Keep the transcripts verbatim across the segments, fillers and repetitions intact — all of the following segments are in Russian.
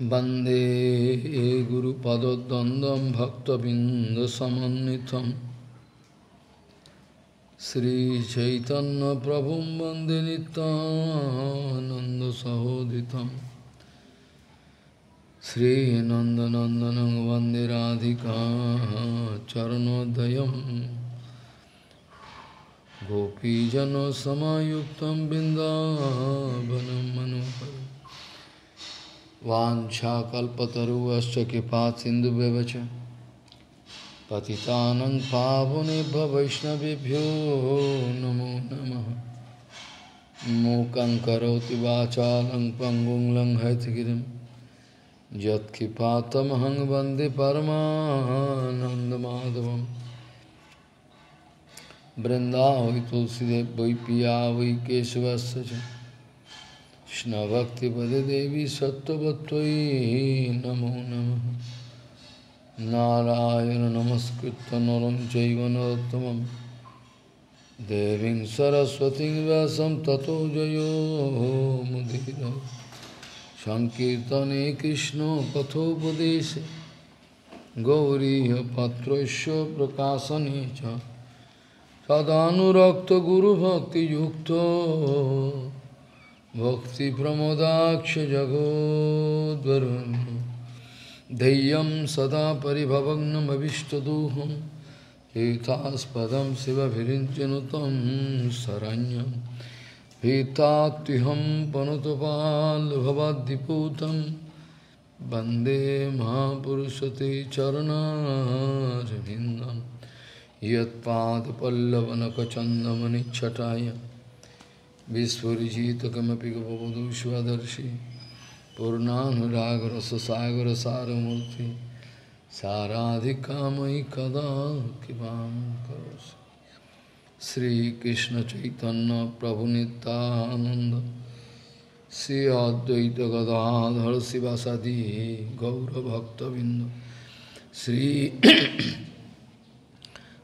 Bande Guru Padadandam Bhaktabinda Samanitam Sri Chaitanya Prabhum Bande Nityananda Sahoditam Sri Nanda Nandanam Bande Radhika Charanodayam Gopijano Samayuktam Bindavanam Manoharam Vanchakalpataruvascha Kripasindu Bevacha Patitanam Pavunebhyo Vaishnavebhyo Namo Namaha Mukhaṁ Karoti Vachalam Pangum Langhayatgirim Yat Kripatamaham Vande Paramananda Madhavam Vrindavai Tulsidev Vai Piya Vai Keshavasya Krishna Bhakti Pade Devi Sattvatvai Namo Namaha Narayana Namaskritta Naram Chaiva Narottamam Devim Saraswati Vyasam Tato Jayo Mudira Sankirtane Krishna Pathopadeshe Gauriya Patrasya Prakasanecha Tadanurakta Guru Bhakti Yukta Bhakti Pramodaksha Jagodvaran Deyam Sada Paribhavagnam Avishtaduham Ethaspadam Siva Virinjanutam Saranyam Etatiham Panutapal Bhavadiputam Bande Mahapurusate Charana Janindam Yatpad Pallavanakachandamani Chataya Vishwarijita kamapi gopavadu shvadarshi Purnanuragara sasagara saramurti Saradhikamai kada kibam karosi Sri Krishna Chaitanya Prabhu Nityananda Sri Advaita Gadadhar Sivasadi Gaura Bhaktavinda Sri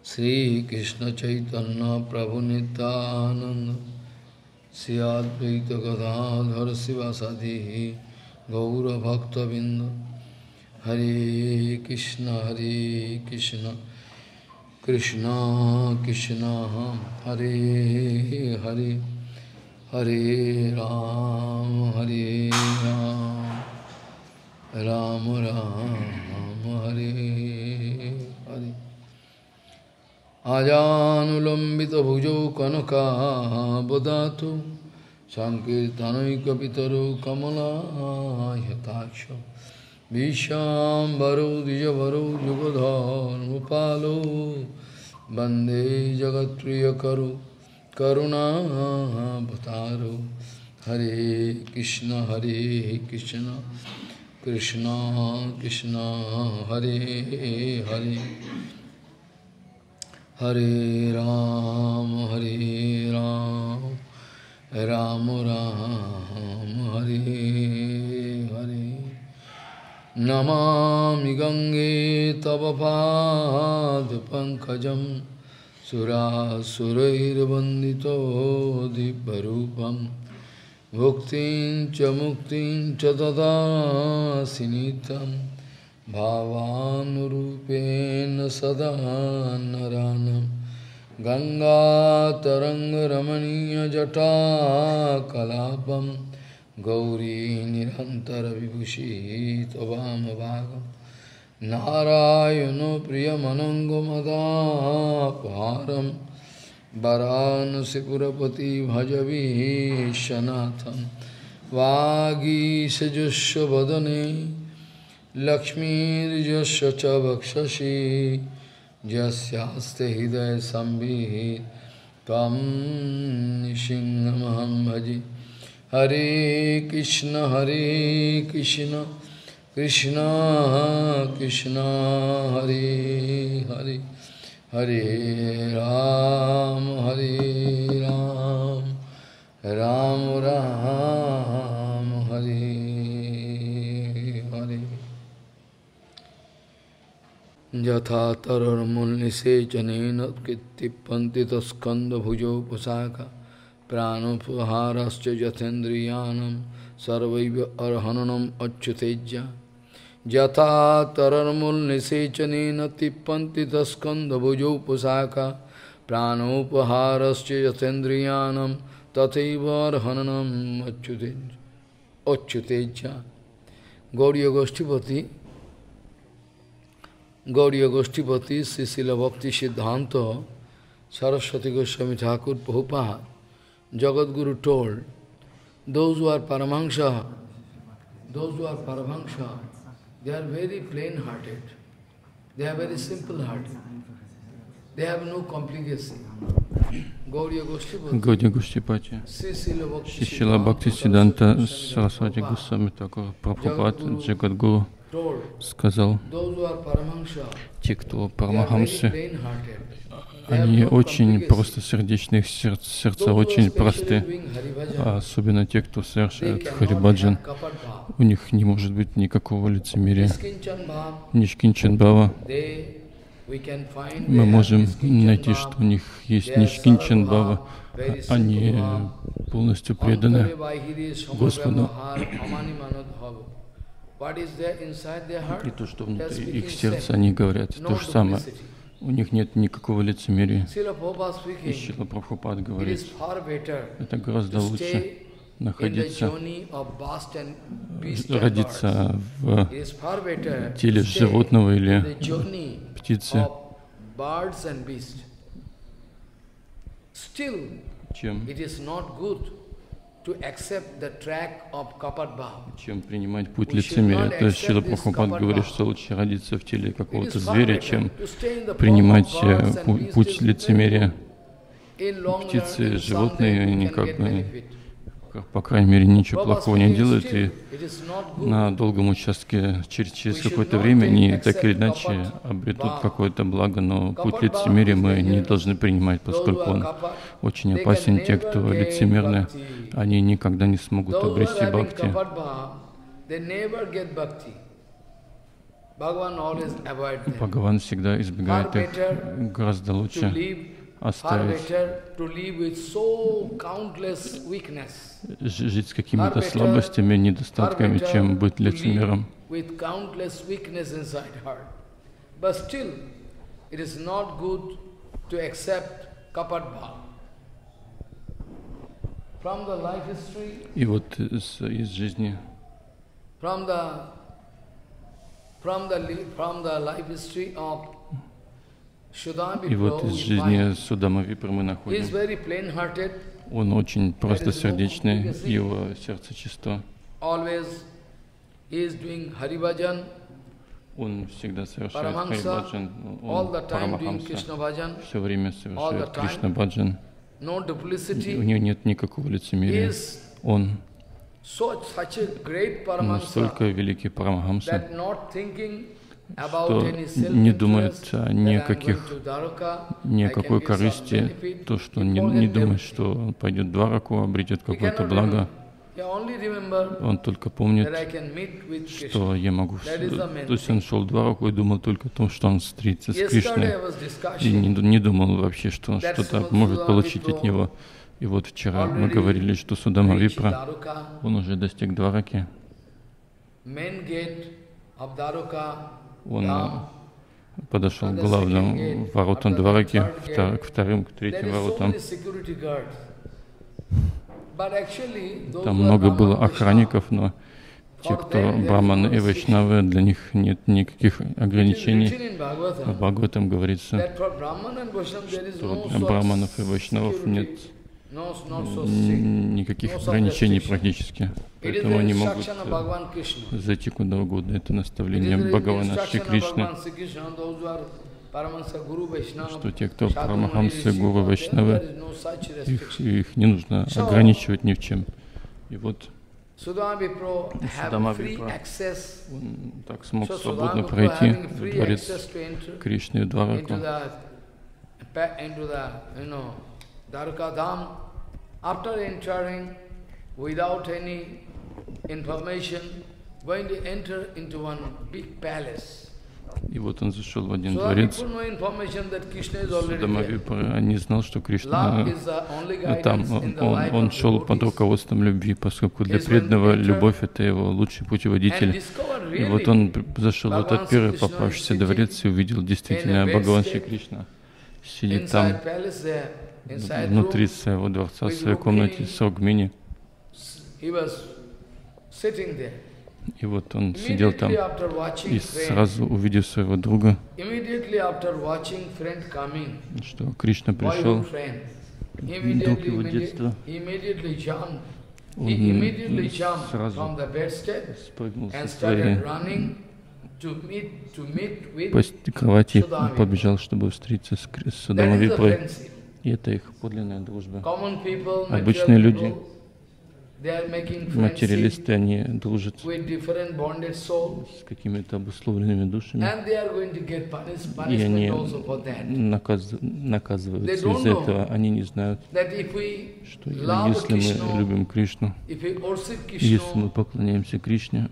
Sri Krishna Chaitanya Prabhu Nityananda Sri Advaita Gadadhar Sivasadi Gaura Bhaktavinda Hare Krishna Hare Krishna Krishna Krishna Hare Hare Hare Ram Hare Ram Ram Ram Hare Hare Ajanulambita bhujo kanaka bodhatu Sankirtanai kapitaro kamala yataksha Vishambaro dijavaro yugadhar mupalo Bande jagatriya karu karuna bhataro Hare Krishna Hare Krishna Krishna Krishna Hare Hare Hare Ram Hare Ram Ram Ram Hare Hare Namami Gange Tava Pad Pankajam Sura Surair Bandito Diparupam Bhuktin Chamuktin Chadada Sinitam Bhavanurupena sadanaranam Ganga taranga ramaniya jata kalapam Gauri nirantara vibhushi tabam bhagam Narayano priyamanango madaparam Varanasi purapati bhajavi shanatham Vagi sejusya vadane Lakshmi Jasya Bhakshashi Jasyaste Hidaya Sambhi Tam Nishingamaham Bhaji Hare Krishna Hare Krishna Krishna Krishna Hare Hare Hare Ram Hare Ram Ram Ram Hare Yatha tarar mulnise janenat kittipanti taskanda bhujo pusaka Pranopuharascha jathendriyanam sarvaiva arhananam achyutejya Jatha taranmul nisechanena tippantita skandha bhujopusaka pranopaharasya yatendriyanam tateva arhananam achyutejya Gauriya Goshtipati Gauriya Goshtipati Sisila Bhakti Siddhanta Saraswati Goswami Thakur Prabhupada Jagadguru told, those who are Paramahansa, those who are Paramahansa, they are very plain-hearted, they are very simple-hearted, they have no complication. Gauriya Goshtipati, Sisila Bhakti Siddhanta Saraswati Goswami Thakur Prabhupada Jagadguru сказал, те, кто Парамахамсы, они очень просто сердечны, их сердца, сердца очень просты, а особенно те, кто совершает харибаджан, у них не может быть никакого лицемерия. Нишкинчанбава, мы можем найти, что у них есть Нишкинчанбава, они полностью преданы Господу. И то, что внутри их сердца, они говорят то же самое. У них нет никакого лицемерия. И Шрила Прабхупад говорит, это гораздо лучше находиться, родиться в теле животного или птицы, чем чем принимать путь лицемерия. То есть Шрила Прабхупад говорит, что лучше родиться в теле какого-то зверя, чем принимать путь лицемерия. Птицы, животные, они как бы, по крайней мере, ничего плохого не делают, и на долгом участке через, через какое-то время они так или иначе обретут какое-то благо, но путь лицемерия мы не должны принимать, поскольку он очень опасен. Те, кто лицемерны, они никогда не смогут обрести бхакти. Бхагаван всегда избегает их. Гораздо лучше оставить, жить с какими-то слабостями, недостатками, чем быть лицемером. И вот из, из жизни, и вот из жизни Судама Випра мы находим, он очень простосердечный, его сердце чисто. Он всегда совершает харибаджан, он парамахамса, все время совершает кришна-баджан. У него нет никакого лицемерия. Он настолько великий парамахамса, что не думает о никаких, никакой корысти, то, что не, не думает, что он пойдет в Двараку, обретет какое-то благо. Он только помнит, что я могу... То есть он шел в Двараку и думал только о том, что он встретится с Кришной, и не, не думал вообще, что он что-то может получить от него. И вот вчера мы говорили, что Судама Випра, он уже достиг Двараки. Он подошел к главным воротам Двараки, к вторым, к третьим воротам. Там много было охранников, но те, кто браманы и вайшнавы, для них нет никаких ограничений. В Бхагаватам говорится, что для браманов и вайшнавов нет никаких ограничений практически, поэтому они могут зайти куда угодно. Это наставление Бхагавана Шри Кришны, что те, кто Парамахамсы, Гуру, Вайшнавы, их, их не нужно ограничивать ни в чем. И вот Судама Випра, он так смог свободно пройти в дворец Кришны и Двараку. After entering, without any information, going to enter into one big palace. И вот он зашел в один дворец Судамавипара, не знал, что Кришна там. Он, он шел под руководством любви, поскольку для преданного любовь — это его лучший путеводитель. И вот он зашел в этот первый попавшийся дворец и увидел действительно Бхагаван Шри Кришна. Сидит там, внутри своего дворца, в своей комнате с Ругмини. И вот он сидел там и сразу увидел своего друга, что Кришна пришел, друг его детства. Он сразу спрыгнул со своей кровати и побежал, чтобы встретиться с Судамавипарой. И это их подлинная дружба. Обычные люди, материалисты, они дружат с какими-то обусловленными душами, и они наказ... наказываются из-за этого. Они не знают, что если мы любим Кришну, если мы поклоняемся Кришне,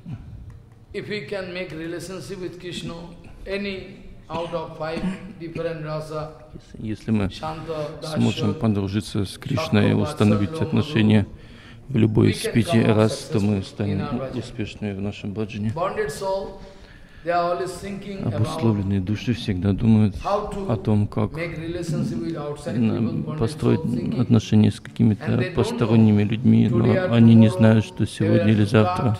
если мы сможем подружиться с Кришной и установить отношения в любой из пяти раз, то мы станем успешными в нашем баджане. Обусловленные души всегда думают о том, как построить отношения с какими-то посторонними людьми, но они не знают, что сегодня или завтра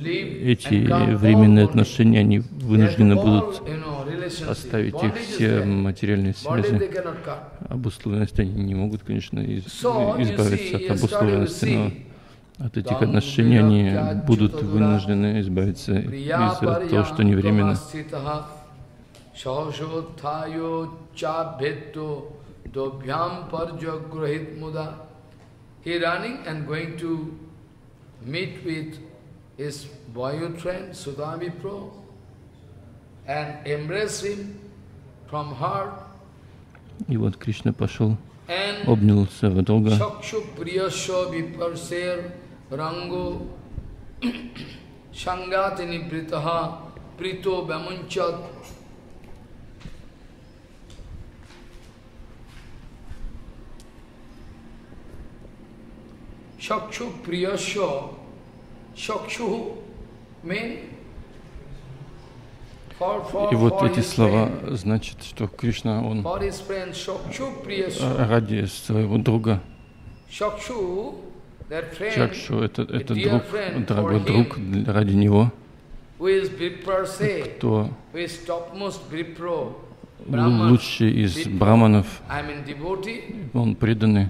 эти временные отношения, они вынуждены будут оставить их, все материальные связи. Обусловленности они не могут, конечно, избавиться от обусловленности, но от этих отношений они будут вынуждены избавиться из-за того, что они временно. His boyfriend Sudamavipara, and embrace him from her. И вот Кришна пошел, обнял своего друга. И вот эти слова значат, что Кришна, он ради своего друга. Чакшу — это, это друг, дорогой друг, ради него, кто лучший из браманов, он преданный.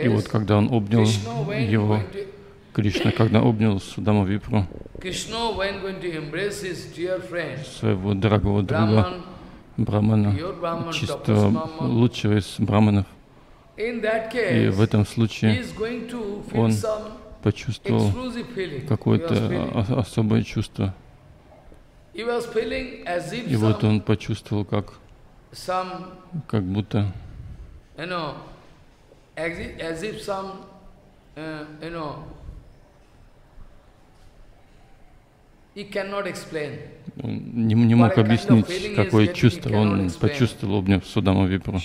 И вот когда он обнял его, Кришна, когда обнял Судамавипару, своего дорогого друга, брамана, чистого, лучшего из браманов, и в этом случае он почувствовал какое-то особое чувство. И вот он почувствовал, как как будто он не, не мог объяснить, какое чувство он почувствовал, обняв Судамавипару.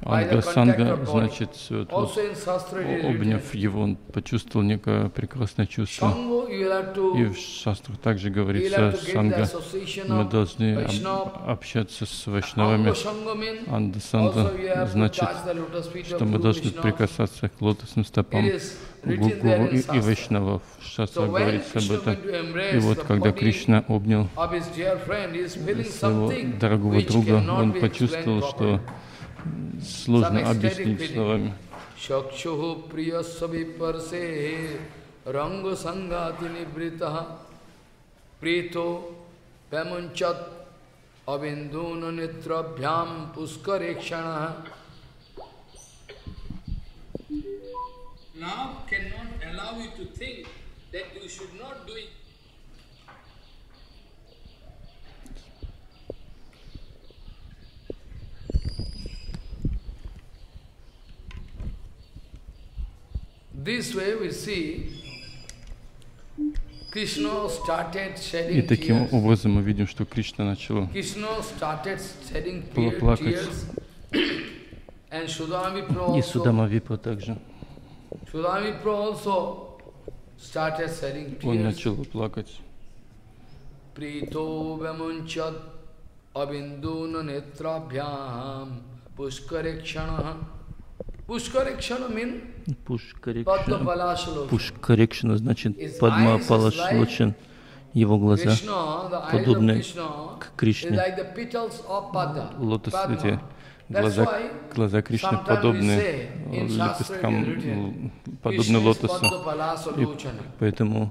Анга-санга значит, вот, обняв его, он почувствовал некое прекрасное чувство. И в шастрах также говорится санга. Мы должны об, общаться с вайшнавами. Анда-санга значит, что мы должны прикасаться к лотосным стопам Гуру и, и вайшнавов. В шастрах говорится об этом. И вот когда Кришна обнял своего дорогого друга, он почувствовал, что сложно объяснить словами. И таким образом мы видим, что Кришна начал плакать. И Судама Випра также. Он начал плакать. Пушкарекшана значит Падма Палашлочин. Его глаза подобны к Кришне. Лотос, эти глаза, глаза Кришны подобны лепесткам, подобны лотосу. И поэтому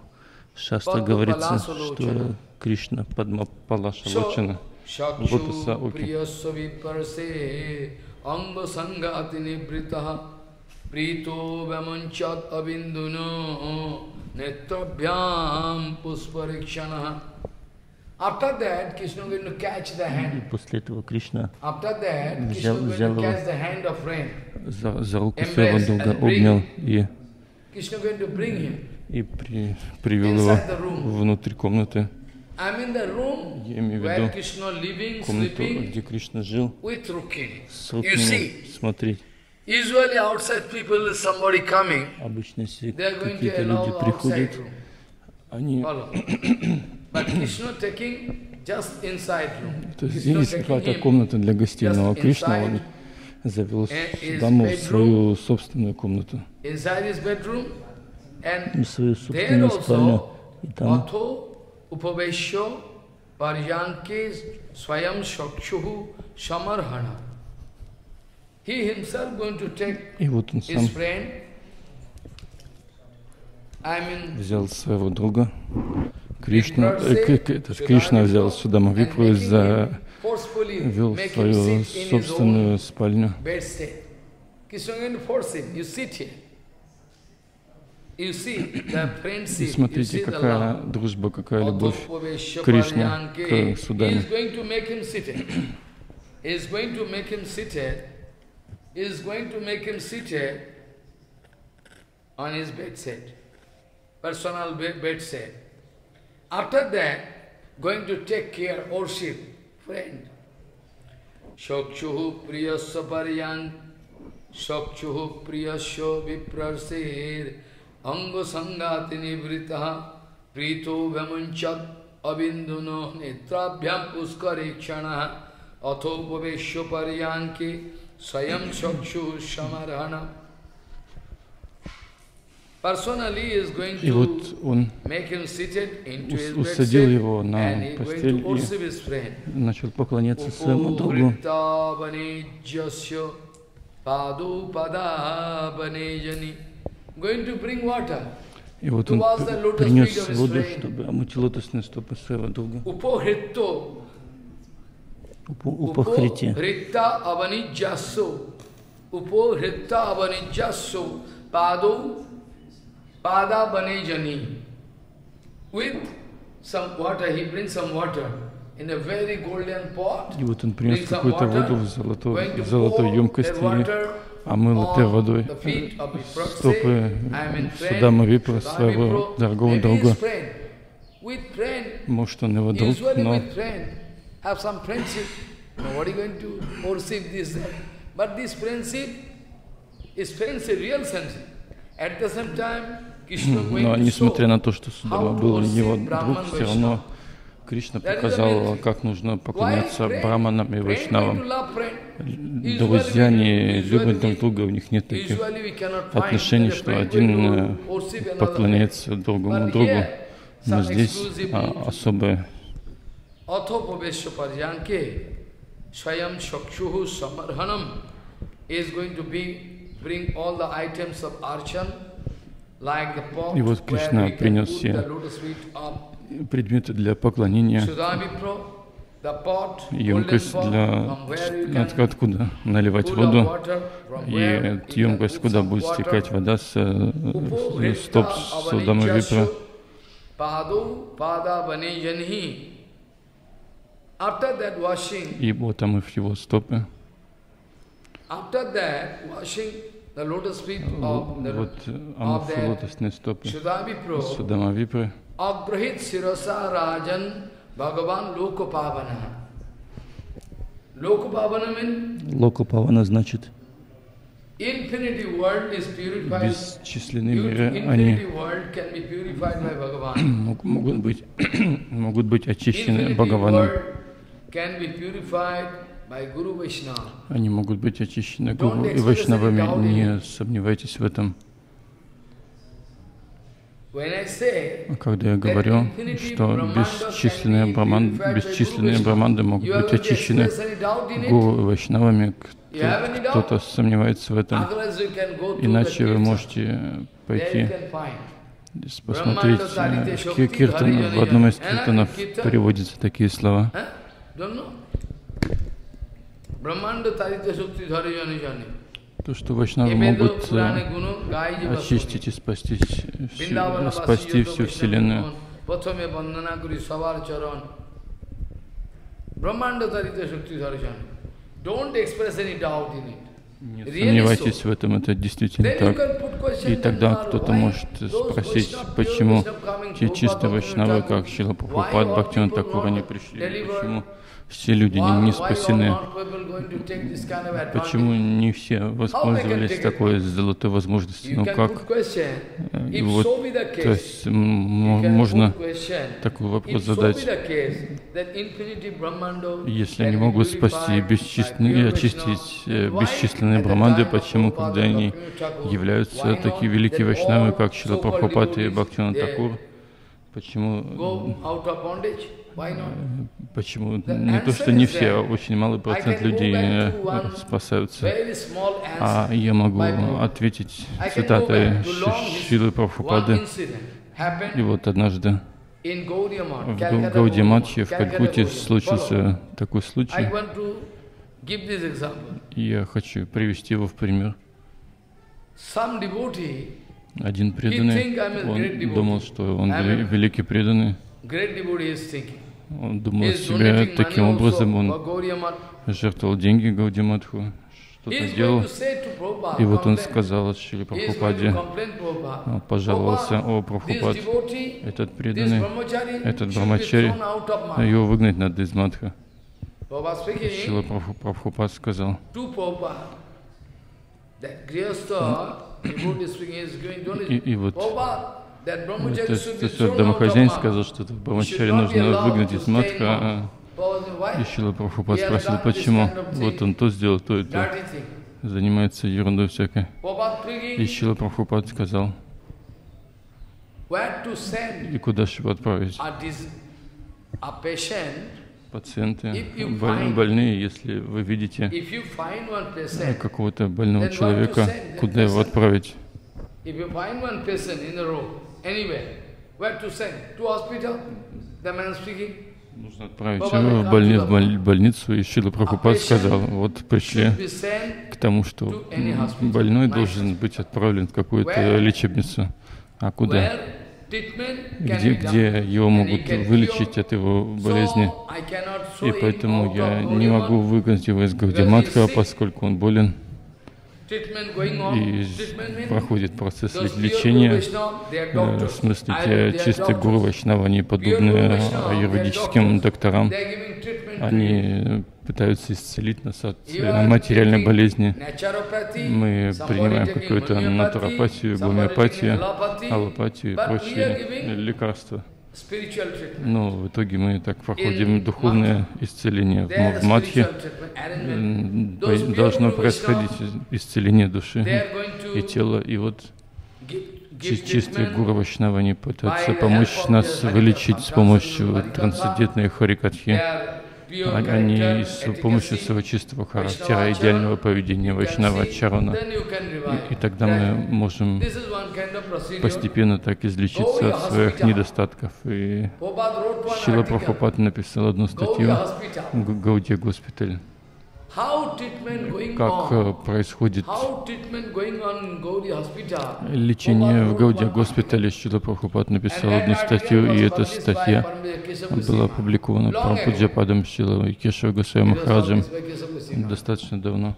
шастра говорится, что Кришна Падма Палашлочина, лотоса оки. И после этого Кришна взял, взял его за, за руку своего друга, обнял и, и при, привел его внутрь комнаты. Я имею в виду комнату, где Кришна жил с Рукмини. Смотрите. Обычно, если какие-то люди приходят, они... То есть здесь какая-то комната для гостей, но Кришна он завел домой свою собственную комнату, свою собственную спальню, и там... И вот он сам взял своего друга, Кришна, э, Кришна взял Судама Випру и завел свою собственную спальню. И смотрите, какая дружба, какая любовь Кришна к Судаме. is going to make him seated on his bedside, personal bedside. After that, going to take care, worship, friend. Shokchuhu priyasya paryan, shokchuhu priyasya viprasir, anga sangatini vritaha, prito vamanchat, abinduno netrabhyam puskarikshanaha, athopaveshya paryanki, Sayam Chakshu Shamarana. Personally is going to make him seated into his bedside and he is going to worship his friend. Начал поклоняться своему другу. Going to bring water. И вот он принес воду, чтобы омыть лотосные стопы своего друга. Упохрити. И вот он принес какую-то воду в золотой, золотой емкости и омыл этой водой стопы Судама Випра, своего дорогого друга. Может, он его друг, но... Have some friendship. Nobody going to worship this, that. But this friendship is friendship, real friendship. At the same time, Krishna going to show. Но несмотря на то, что Судама был его друг, все равно Кришна показал, как нужно поклоняться браманам и вайшнавам. Друзья не любят друг друга, у них нет таких отношений, что один поклоняется другому другу. Но здесь особое. Athopavishaparyanke Swayam Shakshuhu Samarhanam is going to be bring all the items of archan, like the pot where we can put the lotus feet up. Предметы для поклонения, емкость для откуда наливать воду и емкость, куда будет стекать вода с стоп Судама Випра. И вот там и в его стопы. вот амурфа лотосные стопы Суддамавипры. Локопавана значит бесчисленные миры, они могут быть, могут быть очищены Бхагаваном. Они могут быть очищены Гуру и Вайшнавами, не сомневайтесь в этом. Когда я говорю, что бесчисленные браманды, бесчисленные браманды могут быть очищены Гуру и Вайшнавами, кто-то сомневается в этом, иначе вы можете пойти посмотреть киртан. В одном из киртанов переводятся такие слова. То, что вайшнавы могут очистить и спасти всю, спасти всю Вселенную. Не сомневайтесь в этом, это действительно так. И тогда кто-то может спросить, почему те чистые вайшнавы, как Шрила Прабхупад, Бхактивинода Тхакур, не пришли, почему все люди не, не спасены, почему не все воспользовались такой золотой возможностью. Ну как, и вот, то есть можно такой вопрос задать, если они могут спасти бесчисленные и очистить бесчисленные браманды, почему, когда они являются такие великие вайшнавы, как Шрила Прабхупад и Бхактивинода Тхакур, почему... Почему? Не то, что не все, а очень малый процент людей спасаются. А я могу ответить цитатой Шрилы Прабхупады. И вот однажды в Гаудия-матхе в Калькутте случился такой случай. Я хочу привести его в пример. Один преданный, он думал, что он великий преданный. Он думал о себе таким образом, он жертвовал деньги Гаудия Матху, что-то делал. И вот он сказал Шриле Прабхупаде, пожаловался: о Прабхупад, этот преданный, этот брамачари, его выгнать надо из Матха. Шрила Прабхупад сказал: и, и вот То есть домохозяин сказал, что брамачари нужно выгнать из матха, а Шрила Прабхупад спросил, почему. Вот он то сделал, то и то, занимается ерундой всякой. И Шрила Прабхупад сказал: и куда же его отправить? Пациенты, больные, если вы видите какого-то больного человека, куда его отправить? Нужно отправить его в, больни... в больницу, и Шрила Прабхупад сказал, вот пришли к тому, что больной должен быть отправлен в какую-то лечебницу. А куда? Где, где его могут вылечить от его болезни. И поэтому я не могу выгнать его из Гаудия Матха, поскольку он болен. И проходит процесс лечения. В смысле, те чистые гуру вайшнавы, они подобны аюрведическим докторам. Они пытаются исцелить нас от материальной болезни. Мы принимаем какую-то натуропатию, гомеопатию, аллопатию и прочие лекарства. Но в итоге мы так проходим духовное исцеление. В матхе должно происходить исцеление души и тела. И вот чистые гуру вайшнавы, они пытаются помочь нас вылечить с помощью трансцендентной харикатхи. Они с помощью своего чистого характера, идеального поведения вайшнава чарана. И, и тогда мы можем постепенно так излечиться от своих недостатков. И Шрила Прабхупад написал одну статью «Гаудия Госпиталь». Как происходит лечение в Гаудия Госпитале, Шрила Прабхупад написал одну статью, и эта статья была опубликована Прабхупаджападом Шрила и Кешава Госвами Махараджем достаточно давно.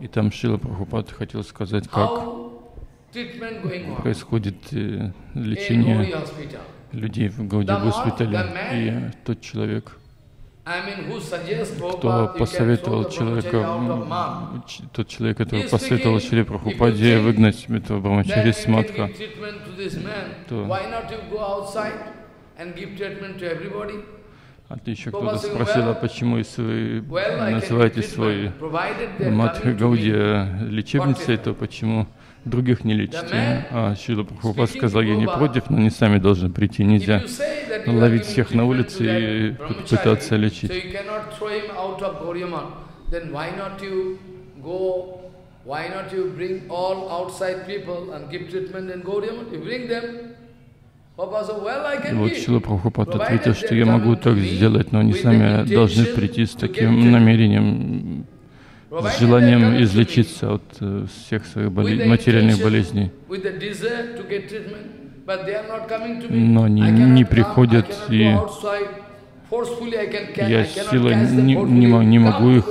И там Шрила Прабхупад хотел сказать, как происходит лечение людей в Гаудия госпитале. И тот человек, кто посоветовал человека, тот человек, который посоветовал Шри Прабхупаде выгнать этого брамачари с матха, а ты еще кто-то спросил, а почему, если вы называете свой матха Гаудия лечебницей, то почему других не лечите? А Шрила Прабхупад сказал, я не против, но они сами должны прийти. Нельзя ловить всех на улице и пытаться лечить. И вот Шрила Прабхупад ответил, что я могу так сделать, но они сами должны прийти с таким намерением, с желанием излечиться от всех своих болез... материальных болезней. Но они не приходят, и я силой не, не, не могу их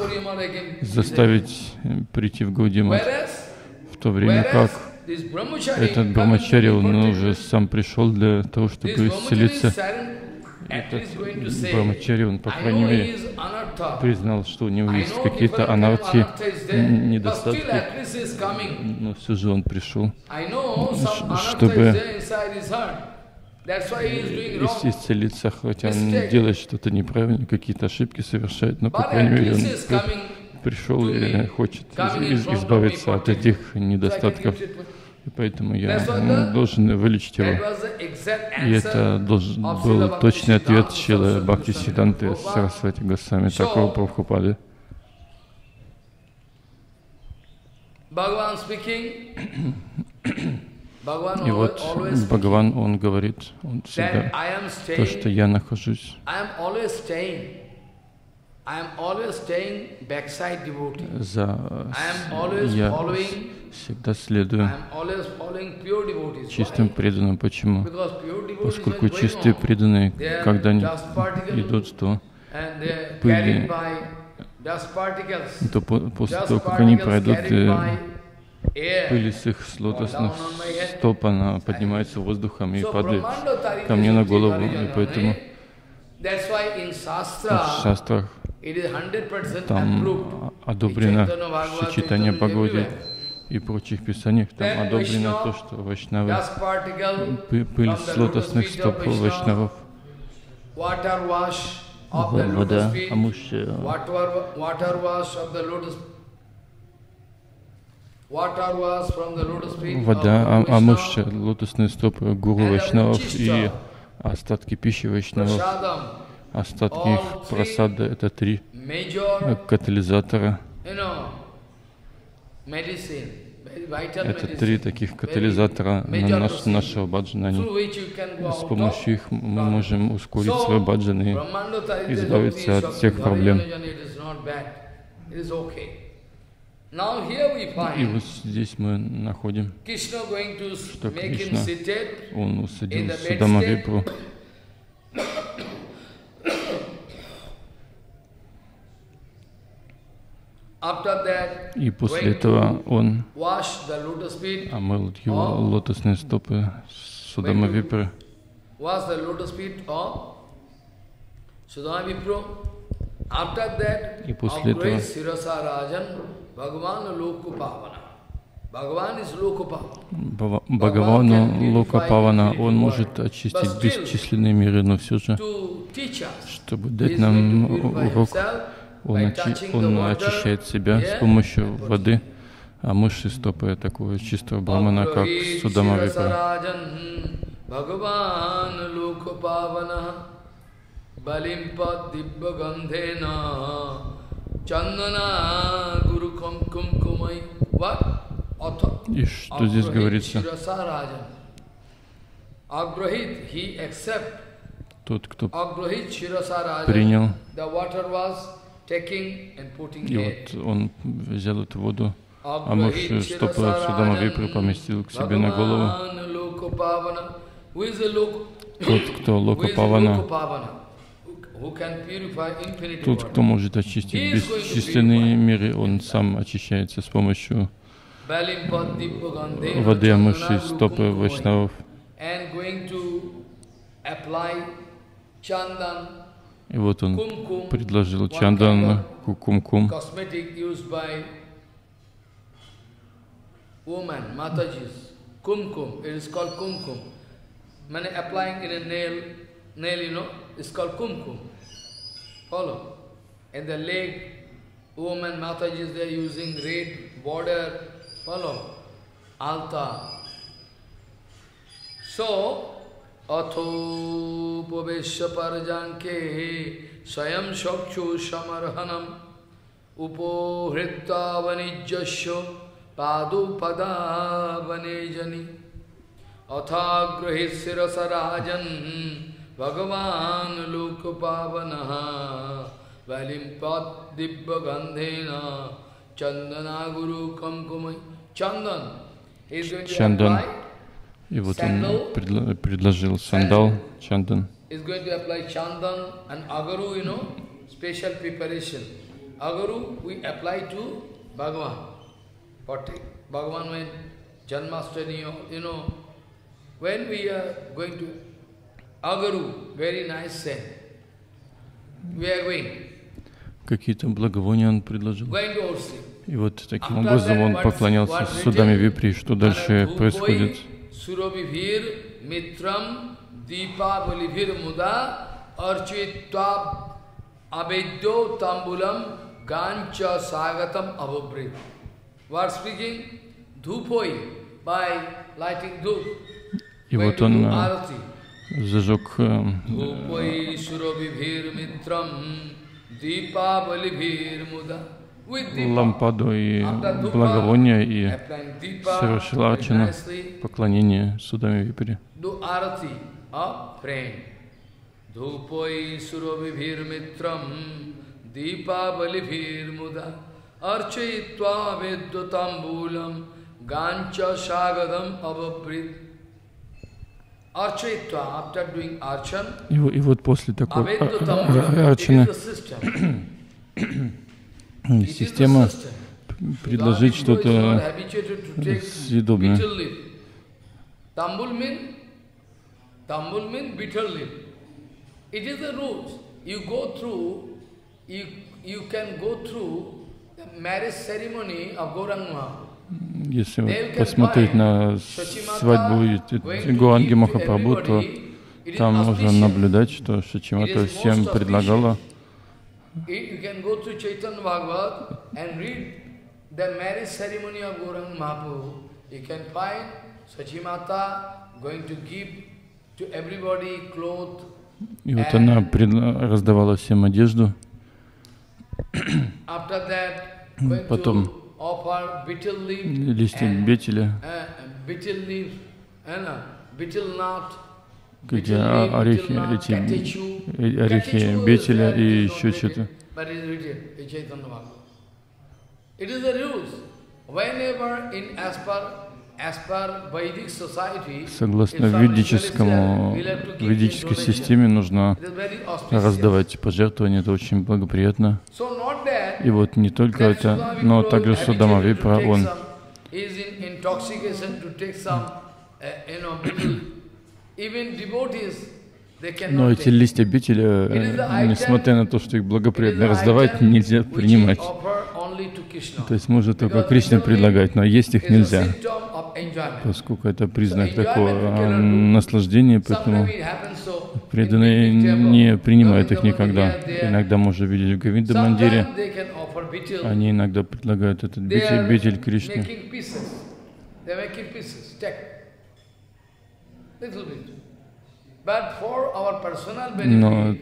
заставить прийти в Гаудия Мат. В то время как этот брамачари, он уже сам пришел для того, чтобы исцелиться. Этот брамачари, он, по крайней мере, признал, что у него есть какие-то анарти, недостатки, но все же он пришел, чтобы исцелиться, хотя он делает что-то неправильно, какие-то ошибки совершает, но, по крайней мере, он пришел и хочет избавиться от этих недостатков. И поэтому я ну, должен вылечить его. И это должен был точный ответ Шрилы Бхактисиданты Сарасвати Госвами Такура Прабхупады. И вот Бхагаван, он говорит, он всегда, то, что я нахожусь, за я всегда следую чистым преданным. Почему? Поскольку чистые преданные, когда они идут, то пыли, то после того, как они пройдут, пыль с их лотосных стоп, она поднимается воздухом и падает ко мне на голову. И поэтому в шастрах там одобрено, что читание Бхагавадгиты и прочих писаниях, там одобрено то, что вайшнавы, пыль с лотосных стоп вайшнавов, вода, амушья, вода, амушья, лотосные стопы гуру вайшнавов и остатки пищи вайшнавов, остатки их прасада, это три катализатора. Это три таких катализатора на наш, нашего баджана. С помощью их мы можем ускорить свой баджан и избавиться от всех проблем. И вот здесь мы находим, что Кришна, он усадил Судама Випру и после этого он омыл его лотосные стопы Судама Випры. И после этого Бхагавану Локапавана, он может очистить бесчисленные миры, но все же, чтобы дать нам урок, Он, очи, он очищает себя с помощью воды, а мышцы стопы такого чистого брамана, как Судама Випра. И что здесь говорится? Тот, кто принял, и вот он взял эту воду, а мышцы стопы Судама Випры поместил к себе на голову. Тот, кто Лока Павана, Тот, кто может очистить бесчисленные миры, он сам очищается с помощью воды, омывшей стопы вайшнавов. И вот он предложил чандан, кукумкум, Atho pavesya parjanke sayam shakchu samarhanam upohritta vanijyasya padupada vanejani athagrahit sirasarajan bhagavan lokapavanaha valimpat dibba gandhena chandana guru kamkumai chandan is going to apply. И вот он предла предложил сандал, чандан. Какие-то благовония он предложил. И вот таким образом он поклонялся судами випри. Что дальше происходит? Surabhivir mitram deepavalivir muda architva abedyo tambulam gancha sagatam avabrit. We are speaking dhupoi by lighting dhup. И вот он зажег dhupoi surabhivir mitram deepavalivir muda лампаду и благовония и совершил арчану, поклонение судами випри. И, и вот после такой арчаны система предложить что-то съедобное. Если вот посмотреть на свадьбу Гауранги Махапрабху, то там можно наблюдать, что Шачимата всем предлагала. You can go to Chaitanya Bhagavad and read the marriage ceremony of Gauranga Mahaprabhu. You can find Sachimata going to give to everybody clothes. И вот она раздавала всем одежду. Потом листья бетеля, где орехи, эти, орехи бетеля и еще что-то. Согласно ведическому, ведической системе нужно раздавать пожертвования, это очень благоприятно. И вот не только это, но также Судама Випра, он но эти листья бетеля, несмотря на то, что их благоприятно раздавать, нельзя принимать. То есть можно только Кришне предлагать, но есть их нельзя, поскольку это признак такого наслаждения, поэтому преданные не принимают их никогда. Иногда можно видеть в Говинда Мандире, они иногда предлагают этот бетель, бетель Кришне. Но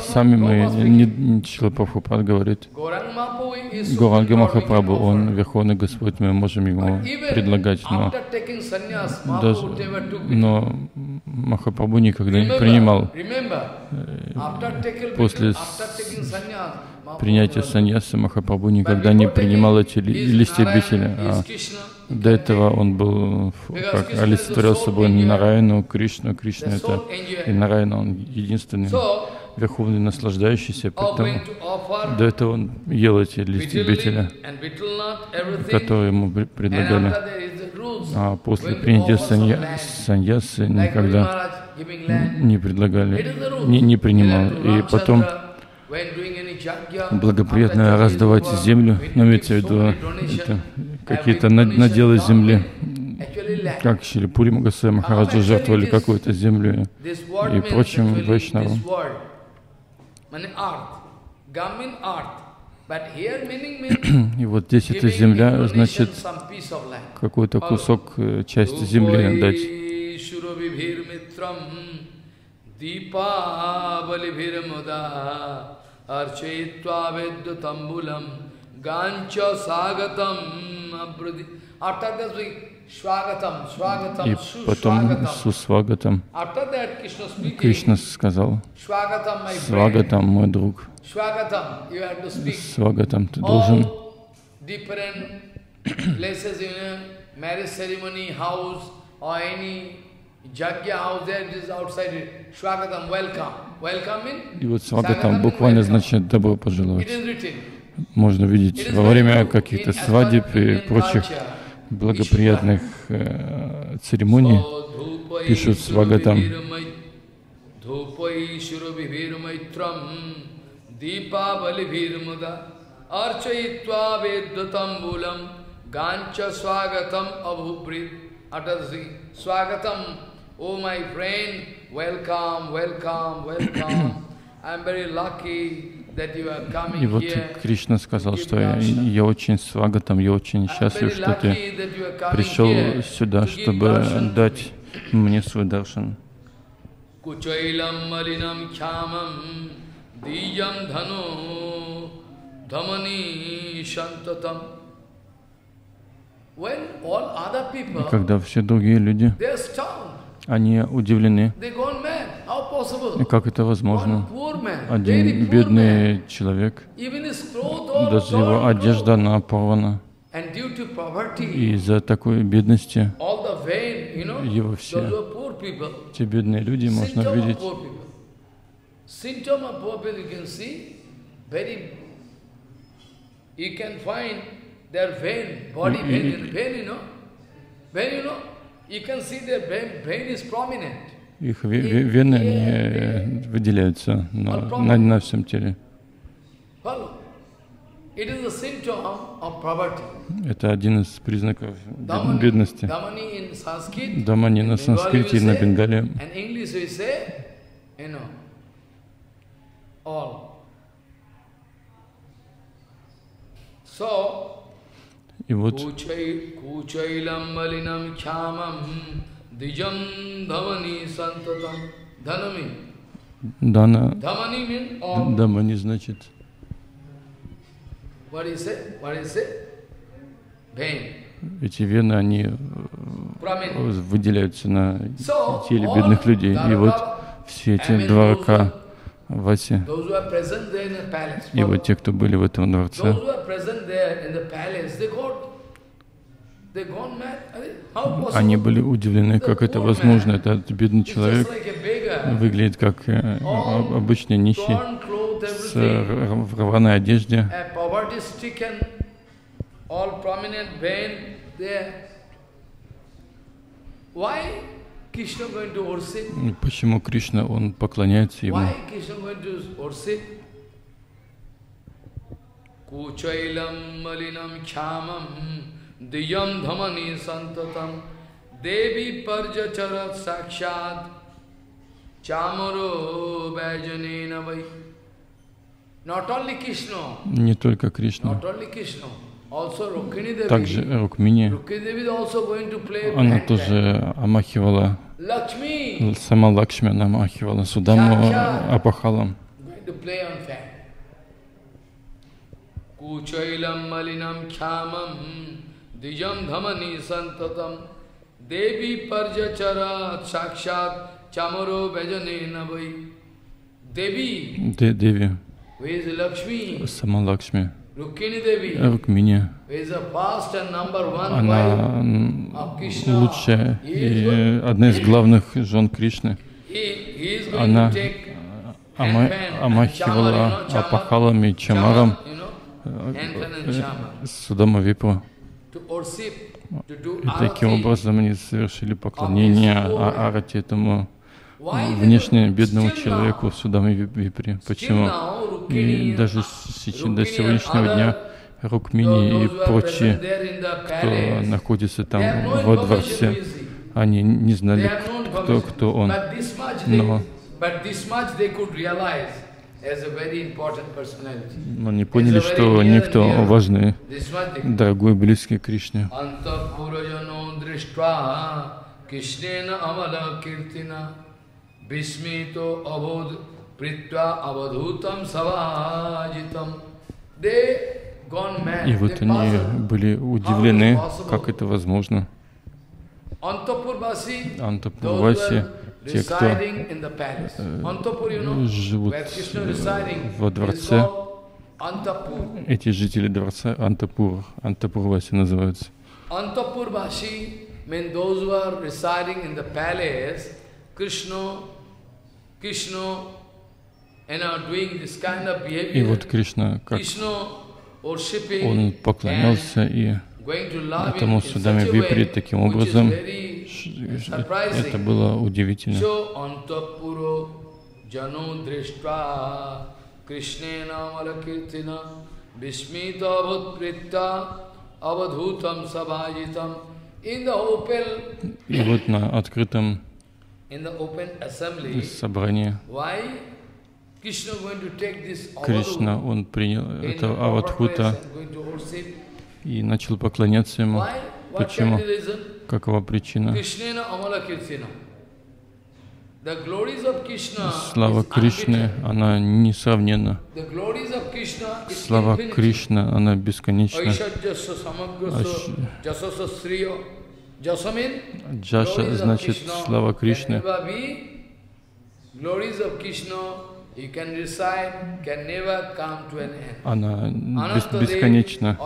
сами мы, Шрила Прабхупад говорит, Гауранга Махапрабху, он Верховный Господь, мы можем ему предлагать, но, даже, но Махапрабху никогда не принимал. После принятия саньяса Махапрабху никогда не принимал эти листья бетеля. А до этого он был, как олицетворял собой Нараяну, Кришну. Кришна — это и Нараяна, он единственный верховный, наслаждающийся, поэтому до этого он ел эти листья бетеля, которые ему предлагали. А после принятия саньясы никогда не предлагали, не, не принимал. И потом благоприятно раздавать землю, но имеется в виду какие-то наделы земли. Как Шри Пури Магасвами Махараджа жертвовали какую-то землю и прочим вайшнавам. И вот здесь эта земля, значит, какой-то кусок, части земли дать. И потом Сусвагатам Кришна сказал: «Свагатам, мой друг, Свагатам, ты должен и вот Свагатам буквально значит добро пожелать. Можно видеть во время каких-то свадеб и прочих благоприятных э, церемоний, пишут Свагатам. И вот Кришна сказал, что я, я очень свагатам, я очень счастлив, что ты пришел сюда, чтобы дать мне свой даршан. И когда все другие люди, они удивлены. И как это возможно? Один бедный человек, даже его одежда, она порвана. И из-за такой бедности его все, те бедные люди, можно видеть. Их вены, они выделяются на, на, на всем теле. Это один из признаков бедности. Дамани на санскрите и на бенгале. И вот Дана, Дамани значит эти вены, они выделяются на теле бедных людей. И вот все эти два рака Васи, и вот те, кто были в этом дворце, они были удивлены, как это возможно. Этот бедный человек выглядит как обычный нищий, в рваной одежде. Почему Кришна, он поклоняется ему? Дьям Дхамани Сантатам Деви Парджачарат Сакшат Чамаро Баджаненавай. Не только Кришна, также Рукмини, она тоже омахивала, сама Лакшми она омахивала Судаму Апахалом. Kuchailam malinam khyamam dijam dhamani santatam devi parjachara sakshat chamaro bhajane navai. Devi, De Devi. Who is Lakshmi? Сама Лакшми. Rukmini Devi. Rukmini. Who is the first and number one wife of Krishna? Она лучшая и одна из главных жен Кришны. He, he is going to take омахивала Апахалами, Чамаром, Судама Випру. И таким образом они совершили поклонение Арати, этому внешне бедному человеку Судама Випре. Почему? И даже до сегодняшнего дня Рукмини и прочие, кто находится там во дворце, они не знали, кто, кто он. Но они поняли, что некто важный, дорогой, близкий к Кришне. И вот они были удивлены, как это возможно. Антапурваси, те, кто э, живут во дворце, эти жители дворца Антапур, Антапурваси называются. И вот Кришна, как он поклонялся и этому Судаме Випре таким образом, это было удивительно. И вот на открытом собрании Кришна, он принял это Авадхута и начал поклоняться ему. Почему? Какова причина? Слава Кришны, она несравненна. Слава Кришны, она бесконечна. Джаша значит слава Кришны. Она бесконечна.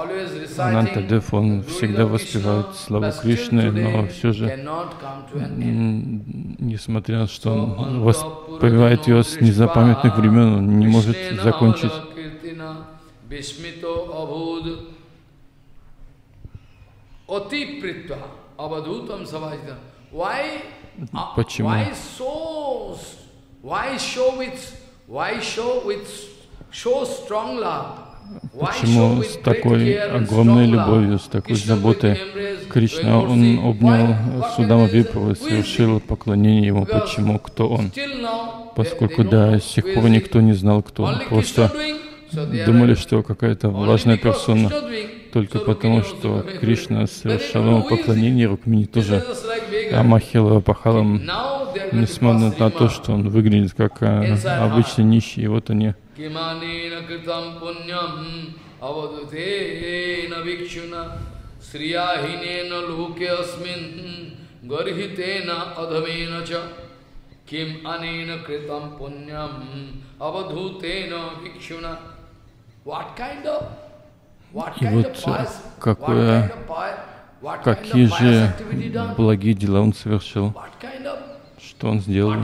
Анантадев, он всегда воспевает славу Кришны, но все же, несмотря на что он воспевает ее с незапамятных времен, он не может закончить. Почему? Почему с такой огромной любовью, с такой заботой Кришна, он обнял Судама Випру и совершил поклонение ему? Почему? Кто он? Поскольку до сих пор никто не знал, кто он. Просто думали, что какая-то важная персона. Только потому, что Кришна совершал ему поклонение, Рукмини тоже омахила Апахалом, несмотря на то, что он выглядит как обычный нищий. И вот они. И вот какое, какие же благие дела он совершил. Что он сделал,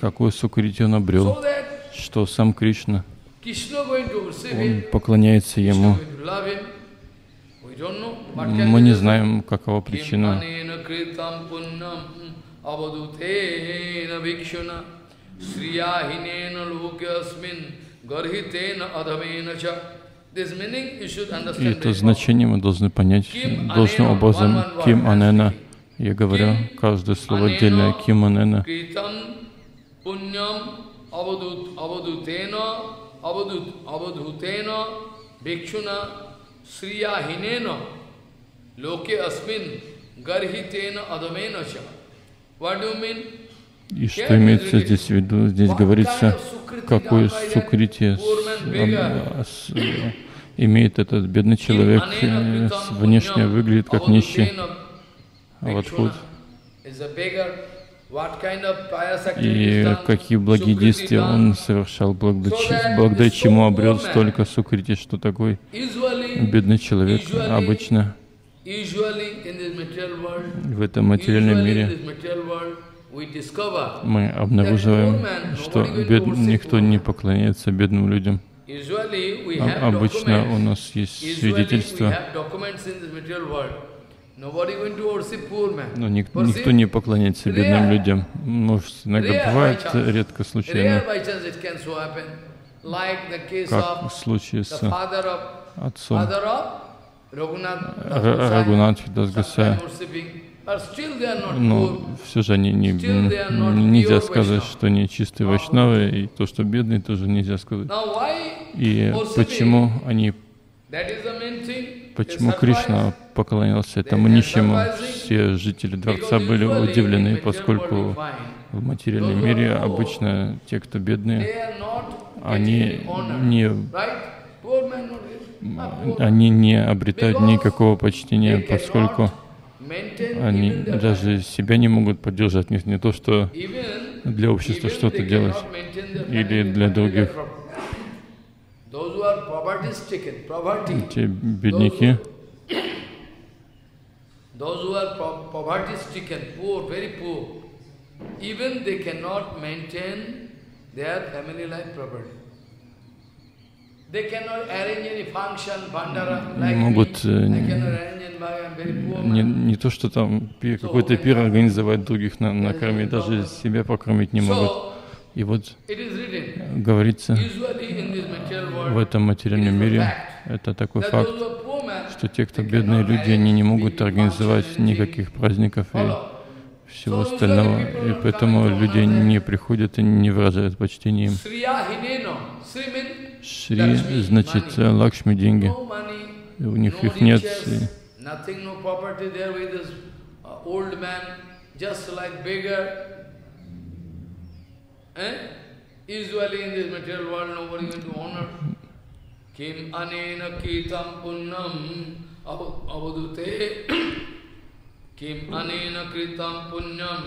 какой сукрити он обрел, что сам Кришна, он поклоняется ему. Мы не знаем, какова причина. И это значение мы должны понять должным образом. Ким Анена. Я говорю каждое слово отдельное. Ким Анена. И что имеется здесь в виду? Здесь говорится, какое сукрити имеет этот бедный человек, внешне выглядит как нищий. Авадхут. И какие благие действия он совершал, благодаря чему обрел столько сукрити, что такой бедный человек обычно в этом материальном мире мы обнаруживаем, что бед... никто не поклоняется бедным людям. А обычно у нас есть свидетельства, но ник никто не поклоняется бедным людям. Может, иногда бывает, редко, случайно, как в случае с отцом Рагунатха Дас Госвами. Но все же они не, нельзя сказать, что они чистые вайшнавы, и то, что бедные, тоже нельзя сказать. И почему они, почему Кришна поклонялся этому нищему? Все жители дворца были удивлены, поскольку в материальном мире обычно те, кто бедные, они не... они не обретают никакого почтения, поскольку они даже себя не могут поддержать, не, не то что для общества что-то делать или для других. Те бедняки, не могут не, не то, что там какой-то пир организовать, других на, накормить, даже себя покормить не могут. И вот говорится, в этом материальном мире это такой факт, что те, кто бедные люди, они не могут организовать никаких праздников и всего остального, и поэтому люди не приходят и не выражают почтения им. Шри значит лакшми — деньги, и у них их нет. Kim anena kritam punyam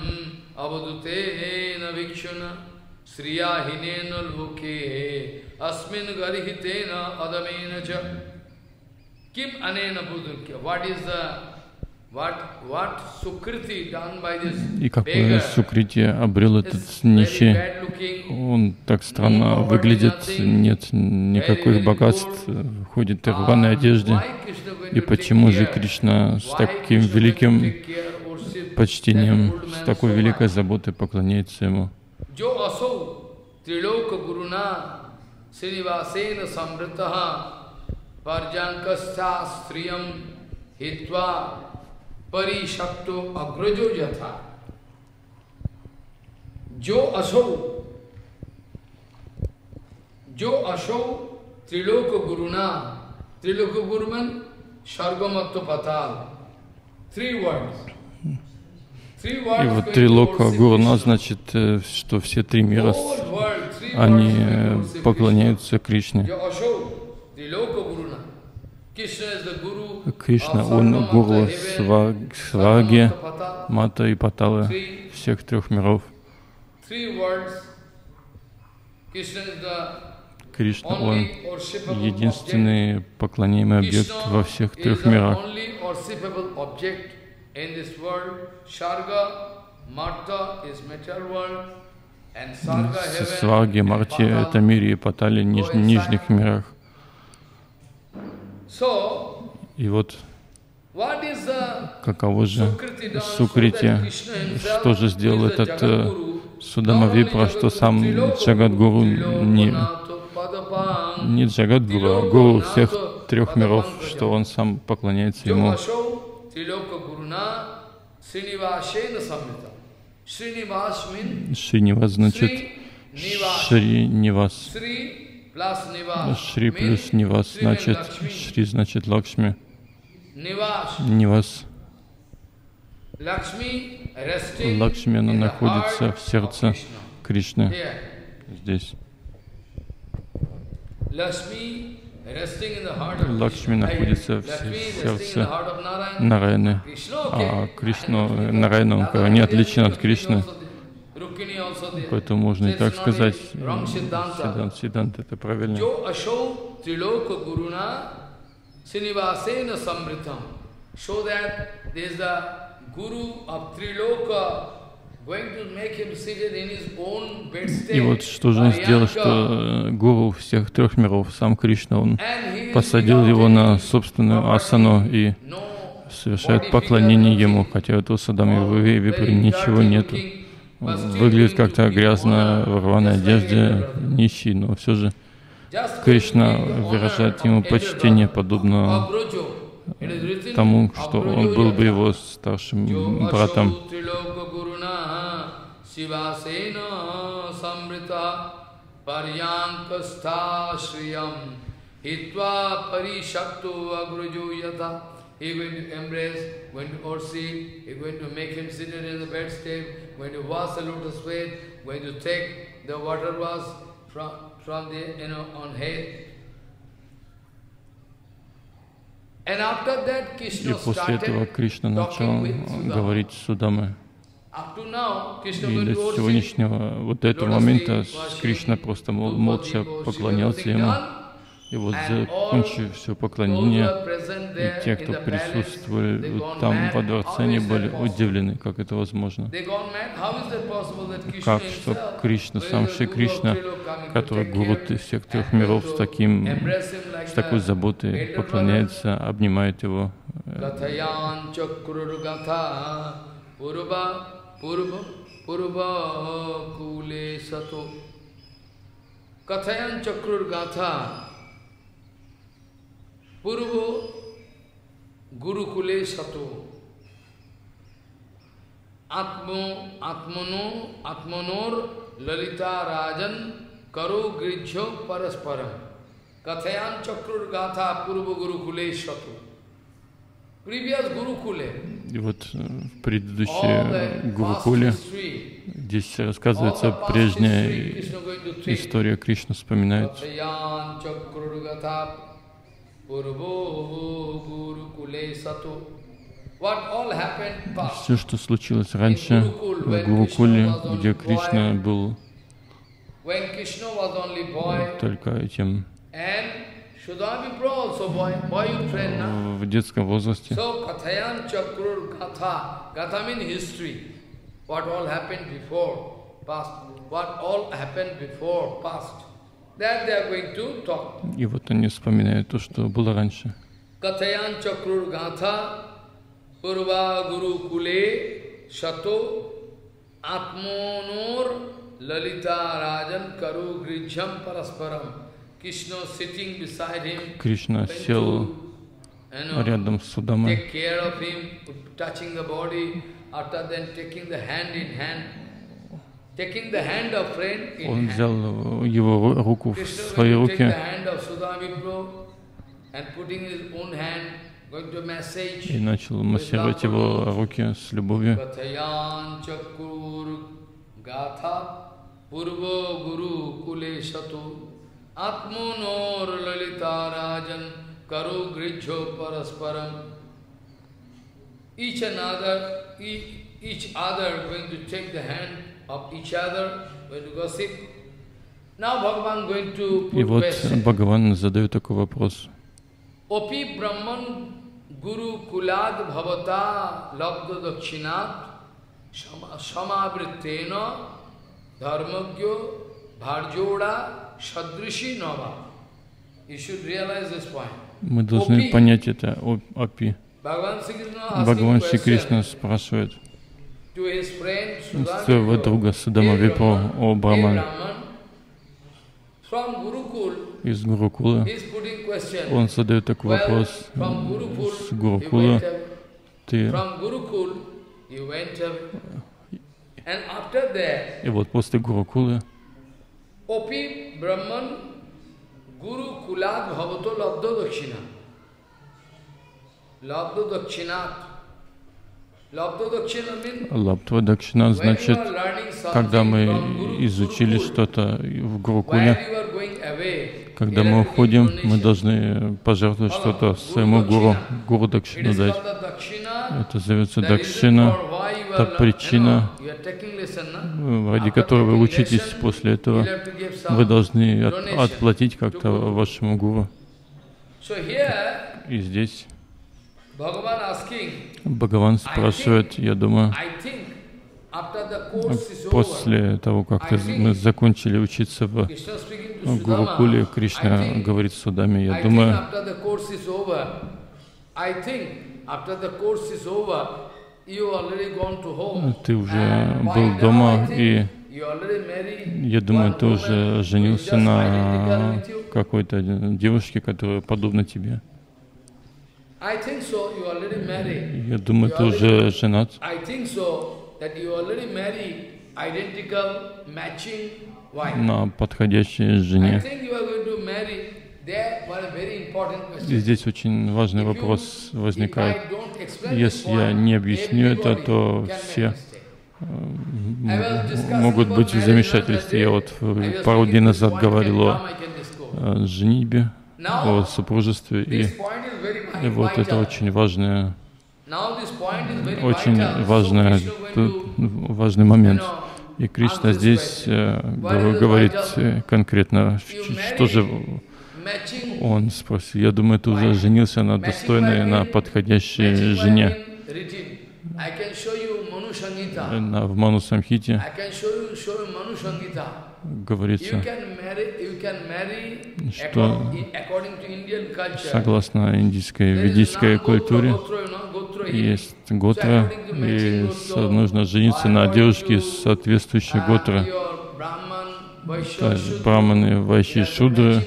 avadute na vikshuna sriya hinena loke asmin garihitena adamena cha kim anena budukya. What is the what what sukriti done by this beggar? И какое сукрити обрел этот нищий? Он так странно выглядит, нет никаких богатств, ходит в рваной одежде. И почему же Кришна с таким великим почтением, с такой великой заботой поклоняется ему? И вот трилока гурна значит, что все три мира, они поклоняются Кришне. Кришна, он гуру Сварги, Мата и Патала, всех трех миров. Кришна, он единственный поклоняемый объект во всех трех мирах. Сварги, Марти — это мире, и Патали — ниж, нижних мирах. И вот каково же сукрити, что же сделал этот Судама Випра, что сам Джагадгуру не... не Джагадгуру, а гуру всех трех миров, что он сам поклоняется ему. Шринивас значит Шринивас. Шри плюс Нивас значит Шри значит Лакшми. Нивас. Лакшми, она находится в сердце Кришны. Здесь. Лакшми находится в сердце Нараяны, а Кришна, Нараяна, он не отличен от Кришны, поэтому можно и так сказать. Сидант, сидант — это правильно. И вот что же он сделал, что гуру всех трех миров, сам Кришна, он посадил его на собственную асану и совершает поклонение ему, хотя у этого Садами в Випре ничего нету. Он выглядит как-то грязно, в рваной одежде, нищий, но все же Кришна выражает ему почтение, подобно тому, что он был бы его старшим братом. Shivasena samrita paryankastha shriyam hitva parishakto agrujo yata. He is going to embrace, going to oversee, he is going to make him sit in the bedstead, going to wash the lotus feet, going to take the water wash from, from the, you know, on head. And after that, Krishna started talking with Sudama. И до сегодняшнего вот этого момента Кришна просто молча поклонялся ему. И вот закончив все поклонение, и те, кто присутствовали вот там во дворце, они были удивлены, как это возможно. Как, что Кришна, сам Шри Кришна, который гуру всех трех миров, с, таким, с такой заботой поклоняется, обнимает его. Purva purva kule sato kathayan chakrur gatha purva guru kule sato atmo atmano atmanor lalita rajan karo grijjo parasparam kathayan chakrur gatha purva guru kule sato. И вот в предыдущей Гурукуле здесь рассказывается прежняя история. Кришна вспоминает. Все, что случилось раньше в Гурукуле, где Кришна был только этим в детском возрасте. И вот они вспоминают то, что было раньше. Кришна сел рядом с Судамой, он взял его руку в свои руки и начал массировать его руки с любовью. Атмонор лалита раджан кару гриджо параспарам. Each another, each other going to take the hand of each other, going to gossip. Now Bhagavan going to put question. И вот Бхагаван задает такой вопрос. Опи Брахман Гуру Кулад Бхавата Лабда Дакшинат Шамабриттена Дхармагьо Бхарджода. Мы должны понять это, Опи. Бхагаван Шри Кришна спрашивает своего друга Судама Випру, о Брахман. Из Гурукула он задает такой вопрос. С Гурукула ты... И вот после Гурукулы Опи Брахман Гуру Кулад Бхавато Лабдо Дакшина. Лабдо Дакшинат. Лабдо Дакшина значит, когда мы изучили что-то в Гурукуле, когда мы уходим, мы должны пожертвовать что-то своему гуру, гуру Дакшину дать. Это зовется Дакшина, та причина, ради которой вы учитесь после этого. Вы должны от, отплатить как-то вашему гуру. И здесь Бхагаван спрашивает, я думаю, После того, как мы закончили учиться в Гурукуле, Кришна говорит с Судами, я думаю, ты уже был дома, и я думаю, ты уже женился на какой-то девушке, которая подобна тебе. Я думаю, ты уже женат. На подходящей жене. И здесь очень важный вопрос возникает. Если я не объясню это, то все могут быть в замешательстве. Я вот пару дней назад говорил о женитьбе, о супружестве, и, и вот это очень важное. Очень важный, важный момент. И Кришна здесь э, говорит конкретно, что же он спросил. Я думаю, ты уже женился на достойной, на подходящей жене. На, в Ману Самхите говорится, что согласно индийской, ведической культуре есть готра, и нужно жениться на девушке соответствующей готра. Браманы, вайши, шудры.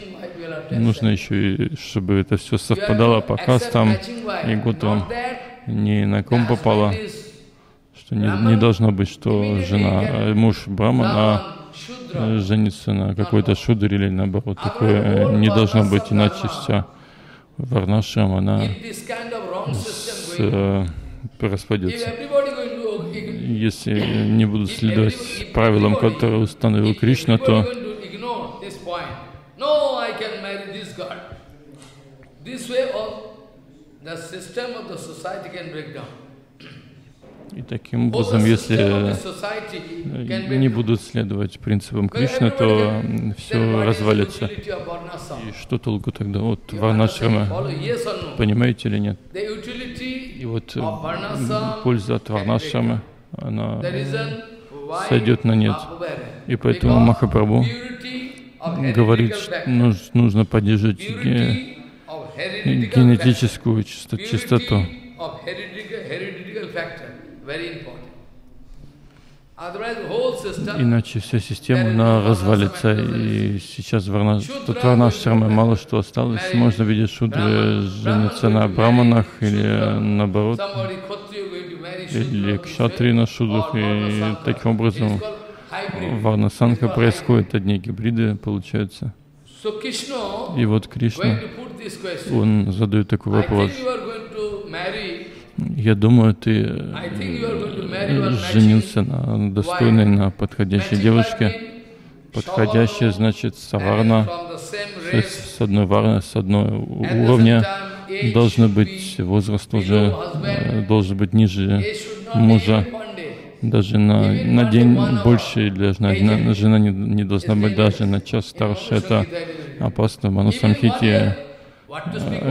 Нужно еще, и, чтобы это все совпадало по кастам и готрам. Ни на ком попало, что не, не должно быть, что жена, муж браман, а жениться на какой-то шудре или наоборот. Такое не должно быть, иначе вся варнашрама, она с, э, распадется. Если не будут следовать правилам, которые установил Кришна, то и таким образом, если не будут следовать принципам Кришны, то все развалится. И что толку тогда от варнашрама? Понимаете или нет? И вот польза от варнашрама, она сойдет на нет. И поэтому Махапрабху говорит, что нужно поддерживать генетическую чистоту. Иначе вся система, она развалится, и сейчас от варнашрамы мало что осталось. Можно видеть шудры жениться на браманах, или наоборот, или кшатри на шудрах, и таким образом варнасанха происходит, одни гибриды получаются. И вот Кришна, он задает такой вопрос. Я думаю, ты женился на достойной, на подходящей девушке. Подходящая, значит, саварна, с одной варны, с одного уровня. Должен быть возраст уже, должен быть ниже мужа. Даже на, на день больше, или жена, жена не, не должна быть даже на час старше. Это опасно. В Ману Самхите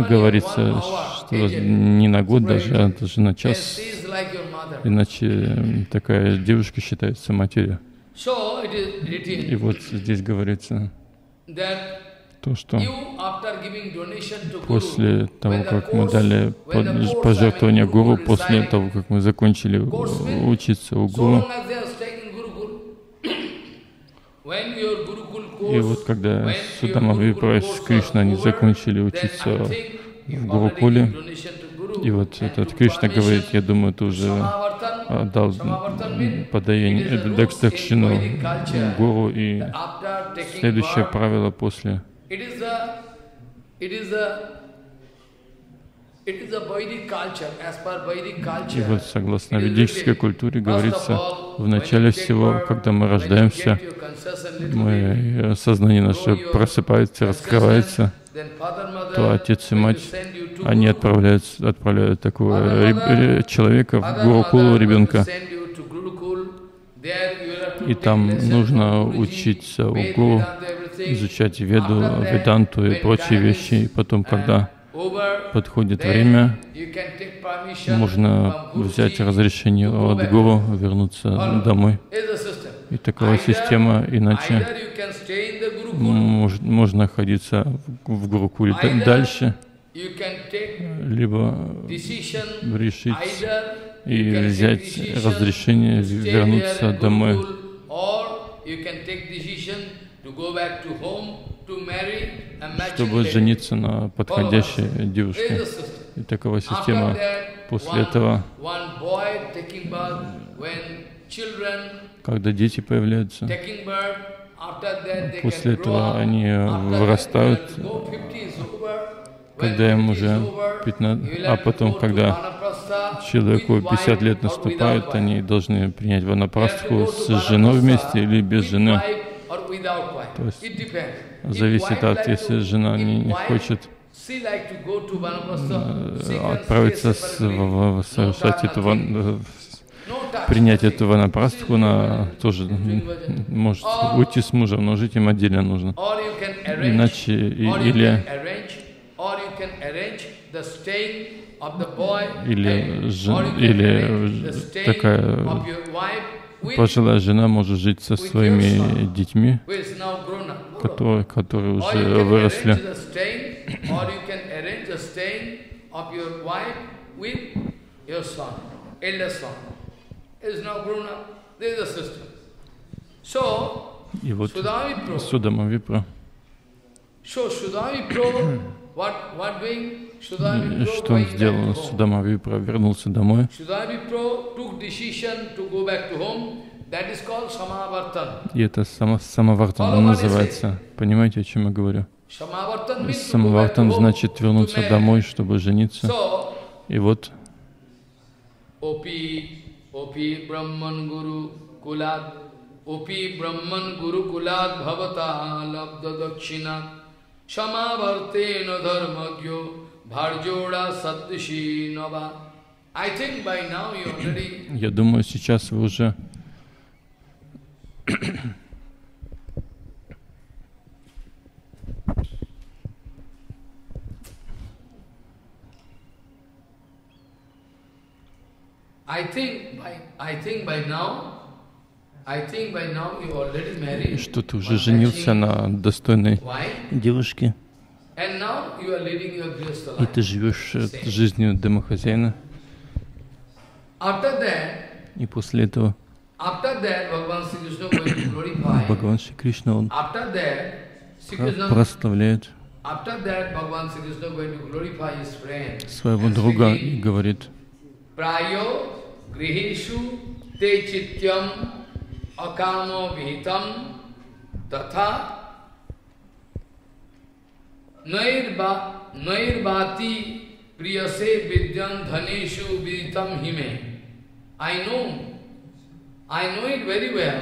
говорится, что не на год даже, а даже на час. Иначе такая девушка считается матерью. И вот здесь говорится то, что после того, как мы дали пожертвование гуру, после того, как мы закончили учиться у гуру, и вот когда Судама Випра с Кришной, они закончили учиться в Гурукуле, и вот этот Кришна говорит, я думаю, ты уже дал подаяние, дакшину гуру, и следующее правило после. И вот согласно ведической культуре говорится, в начале всего, когда мы рождаемся, мы, сознание наше просыпается, раскрывается, то отец и мать, они отправляют, отправляют такого человека в Гурукулу, ребенка. И там нужно учиться у гуру, изучать веду, веданту и прочие вещи. И потом, когда подходит время, можно взять разрешение от Гуру, вернуться домой. И такова система, иначе можно находиться в Гурукуле дальше, либо решить и взять разрешение вернуться домой. Чтобы жениться на подходящей девушке. И такова система. После этого, когда дети появляются, после этого они вырастают, когда им уже пятнадцать, а потом, когда человеку пятьдесят лет наступает, они должны принять ванапрастху с женой вместе или без жены. То есть зависит от, если жена не, не хочет отправиться с, в, в, совершать эту ван, принять эту ванапрастху, она тоже может уйти с мужем, но жить им отдельно нужно. Иначе и, или Или, жен, или такая пожилая жена может жить со своими детьми, которые, которые уже выросли. И вот Судама Випра. Что он сделал? Судама Випра вернулся домой. И это самавартан называется. Понимаете, о чем я говорю? Самавартан значит вернуться домой, чтобы жениться. И вот Шамавартена дхармагьо бхарджода саддыши нова. Я думаю, сейчас вы уже I think by, I think by now что ты уже женился на достойной девушке, и ты живешь жизнью домохозяина. И после этого Бхагаван Шри Кришна, он прославляет своего друга и говорит: Акамо вихитам тата нейрбати приясе видян дханешу вихитам химе. I know, I know it very well,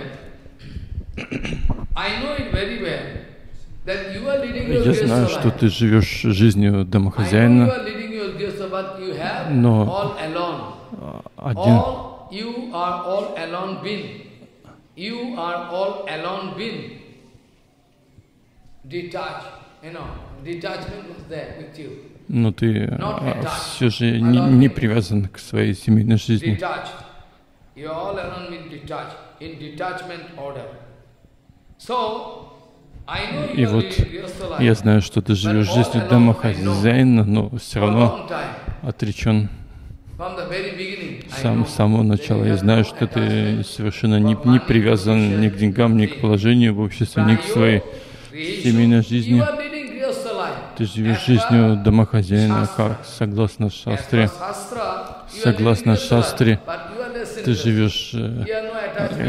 I know it very well that you are leading your Grihastha life. Я знаю, что ты живешь жизнью домохозяина, но один. You are all alone been. You are all alone been detached, you know, detachment was there with you. Но ты все же не, не привязан к своей семейной жизни. Detached. You are all alone been detached, in detachment order. So, I know you are living your life. Я знаю, что ты живешь жизнью домохозяина, но все равно отречен. Сам, с самого начала я знаю, что ты совершенно не, не привязан ни к деньгам, ни к положению в обществе, ни к своей семейной жизни. Ты живешь жизнью домохозяина, как согласно шастре. Согласно шастре, ты живешь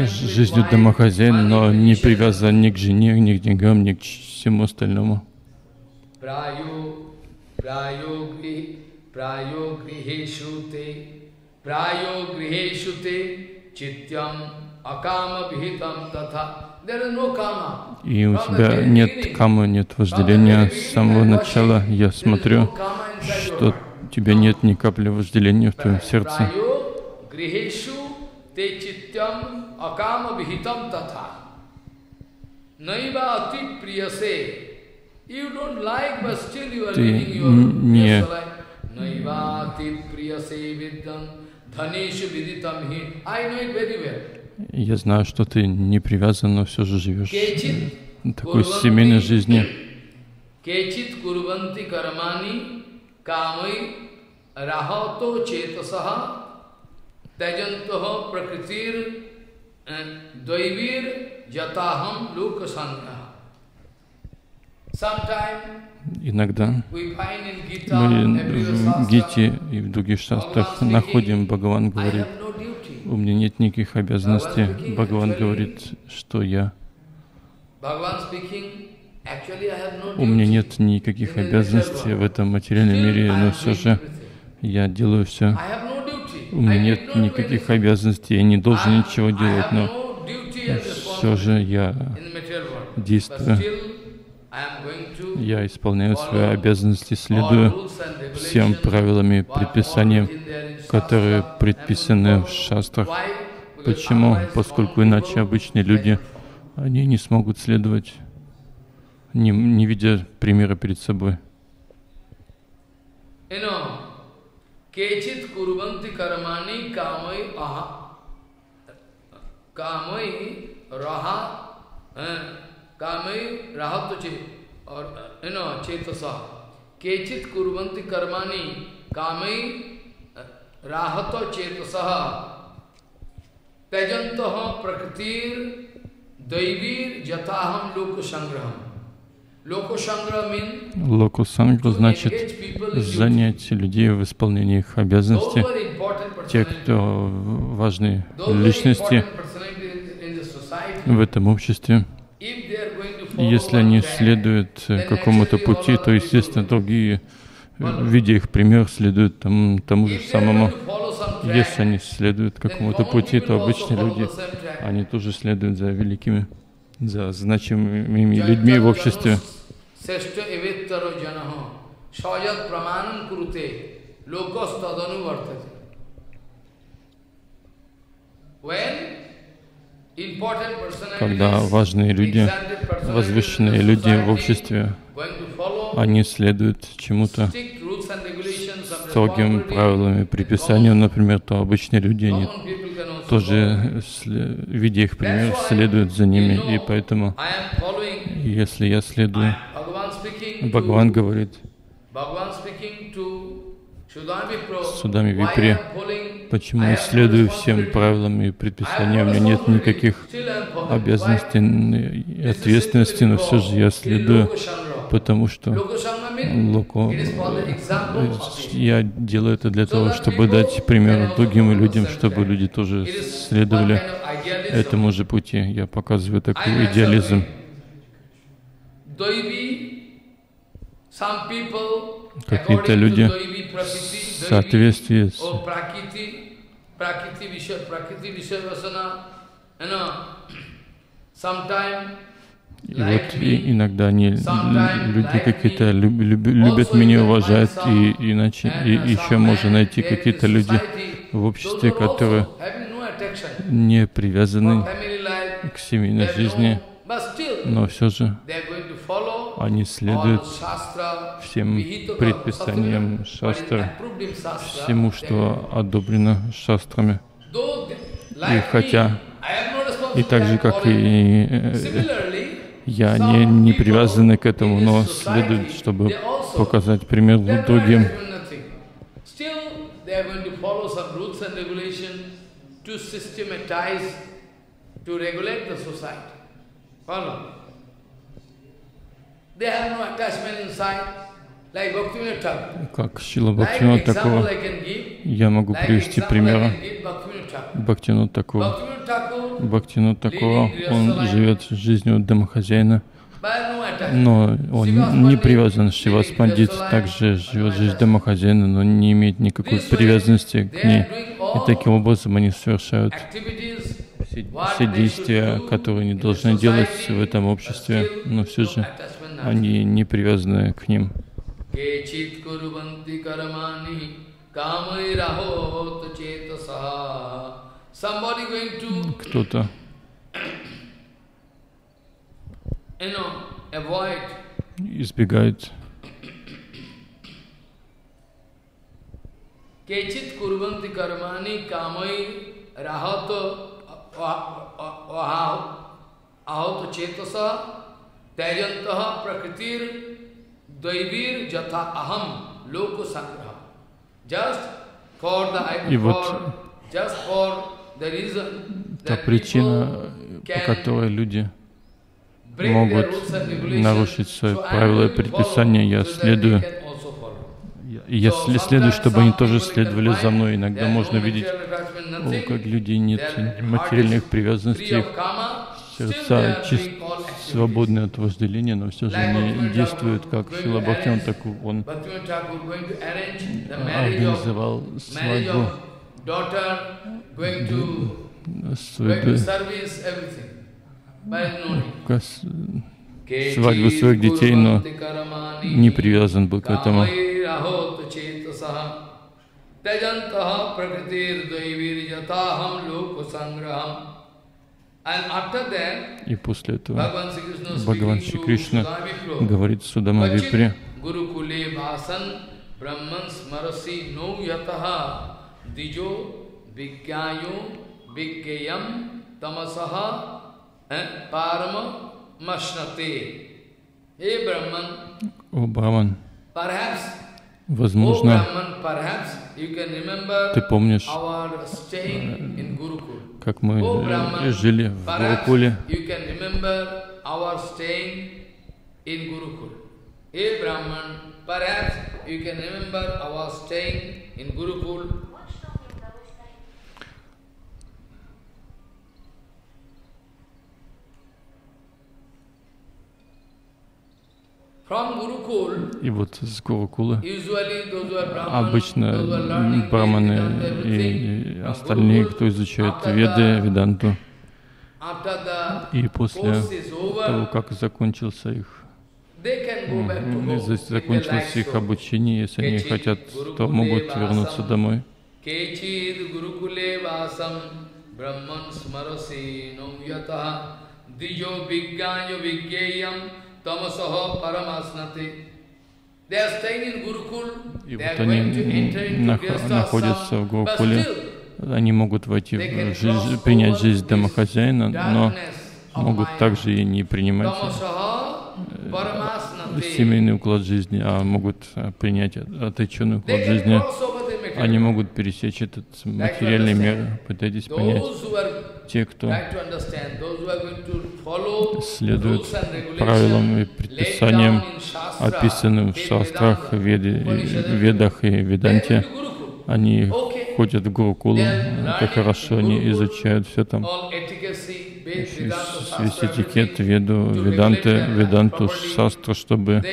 жизнью домохозяина, но не привязан ни к жене, ни к деньгам, ни к всему остальному. Prayo griheshu te, prayo griheshu te, chityam akama bhitam tatha. There is no kama. И у тебя нет камы, нет вожделения. С самого начала я смотрю, что у тебя нет ни капли вожделения в твоем сердце. Prayo griheshu te, chityam akama bhitam tatha. Naiva ati priyase. You don't like, but still you are living your life. Я знаю, что ты не привязан, но все же живешь такой семейной жизнью. Иногда мы в Гите и в других шастрах находим, Бхагаван говорит, у меня нет никаких обязанностей. Бхагаван говорит, что я... У меня нет никаких обязанностей в этом материальном мире, но все же я делаю все. У меня нет никаких обязанностей, я не должен ничего делать, но все же я действую. Я исполняю свои обязанности, следую всем правилам и предписаниям, которые предписаны в шастрах. Почему? Поскольку иначе обычные люди, они не смогут следовать, не, не видя примера перед собой. Kame rahato che, or you know, chetasa. Kechit kurvanti karmani, kame rahato chetasa. Tejantaha prakritir daivir jataham lokoshangraham. Lokoshangrah means... Lokoshangrah значит занять людей в исполнении их обязанностей. Те, кто важны личности в этом обществе. Если они следуют какому-то пути, то, естественно, другие, видя их пример, следуют тому, тому же самому. Если они следуют какому-то пути, то обычные люди, они тоже следуют за великими, за значимыми людьми в обществе. Когда важные люди, возвышенные люди в обществе, они следуют чему-то строгим правилам и предписаниям, например, то обычные люди, они тоже, видя их пример, следуют за ними. И поэтому, если я следую, Бхагаван говорит Судами Випре, почему я следую всем правилам и предписаниям, у меня нет никаких обязанностей и ответственности, но все же я следую, потому что Локо, я делаю это для того, чтобы дать пример другим людям, чтобы люди тоже следовали этому же пути. Я показываю такой идеализм. Какие-то люди в соответствии с и вот и иногда они люди какие-то люб, люб, любят меня, уважают, и иначе и еще можно найти какие-то люди в обществе, которые не привязаны к семейной жизни, но все же они следуют всем предписаниям шастра, всему, что одобрено шастрами. И хотя, и так же, как и э, я, не, не привязаны к этому, но следует, чтобы показать пример другим. Как Шрила Бхактивинода Такура, я могу привести пример Бхактивинода Такура. Бхактивинода Такура, он живет жизнью домохозяина, но он не привязан. Шивас Пандит также живет жизнь домохозяина, но не имеет никакой привязанности к ней. И таким образом они совершают все, все действия, которые они должны делать в этом обществе, но все же они не привязаны к ним. Кто-то избегает Kechit kurvanti karmani kamai rahato ahato chetasa taijantaha prakritir daivir jatha aham loko sakraha. Just for the, for, just for the reason that people can могут нарушить свои правила и предписания, я следую, я следую, чтобы они тоже следовали за мной. Иногда можно видеть, о, как людей нет материальных привязанностей, сердца чист, свободны от вожделения, но все же они действуют, как Шрила Бхактивинод Тхакур. Он организовал свадьбу, свадьбу своих детей, но не привязан был к этому. И после этого Бхагаван Шри Кришна говорит Судама Випре: «О, Брахман, возможно, ты помнишь, как мы жили в Гурукуле. И вот с Гурукулы обычно браманы и остальные, кто изучает Веды, Веданту, и после того, как закончился их, закончилось их обучение, если они хотят, то могут вернуться домой. И вот они находятся в Гурукуле, они могут войти в жизнь, принять жизнь домохозяина, но могут также и не принимать семейный уклад жизни, а могут принять отреченный уклад жизни. Они могут пересечь этот материальный мир. Пытайтесь понять. Те, кто следует правилам и предписаниям, описанным в шастрах, веде, ведах и веданте, они ходят в Гурукулу, как хорошо они изучают все там. Весь этикет веду, веданты, веданту, шастру, чтобы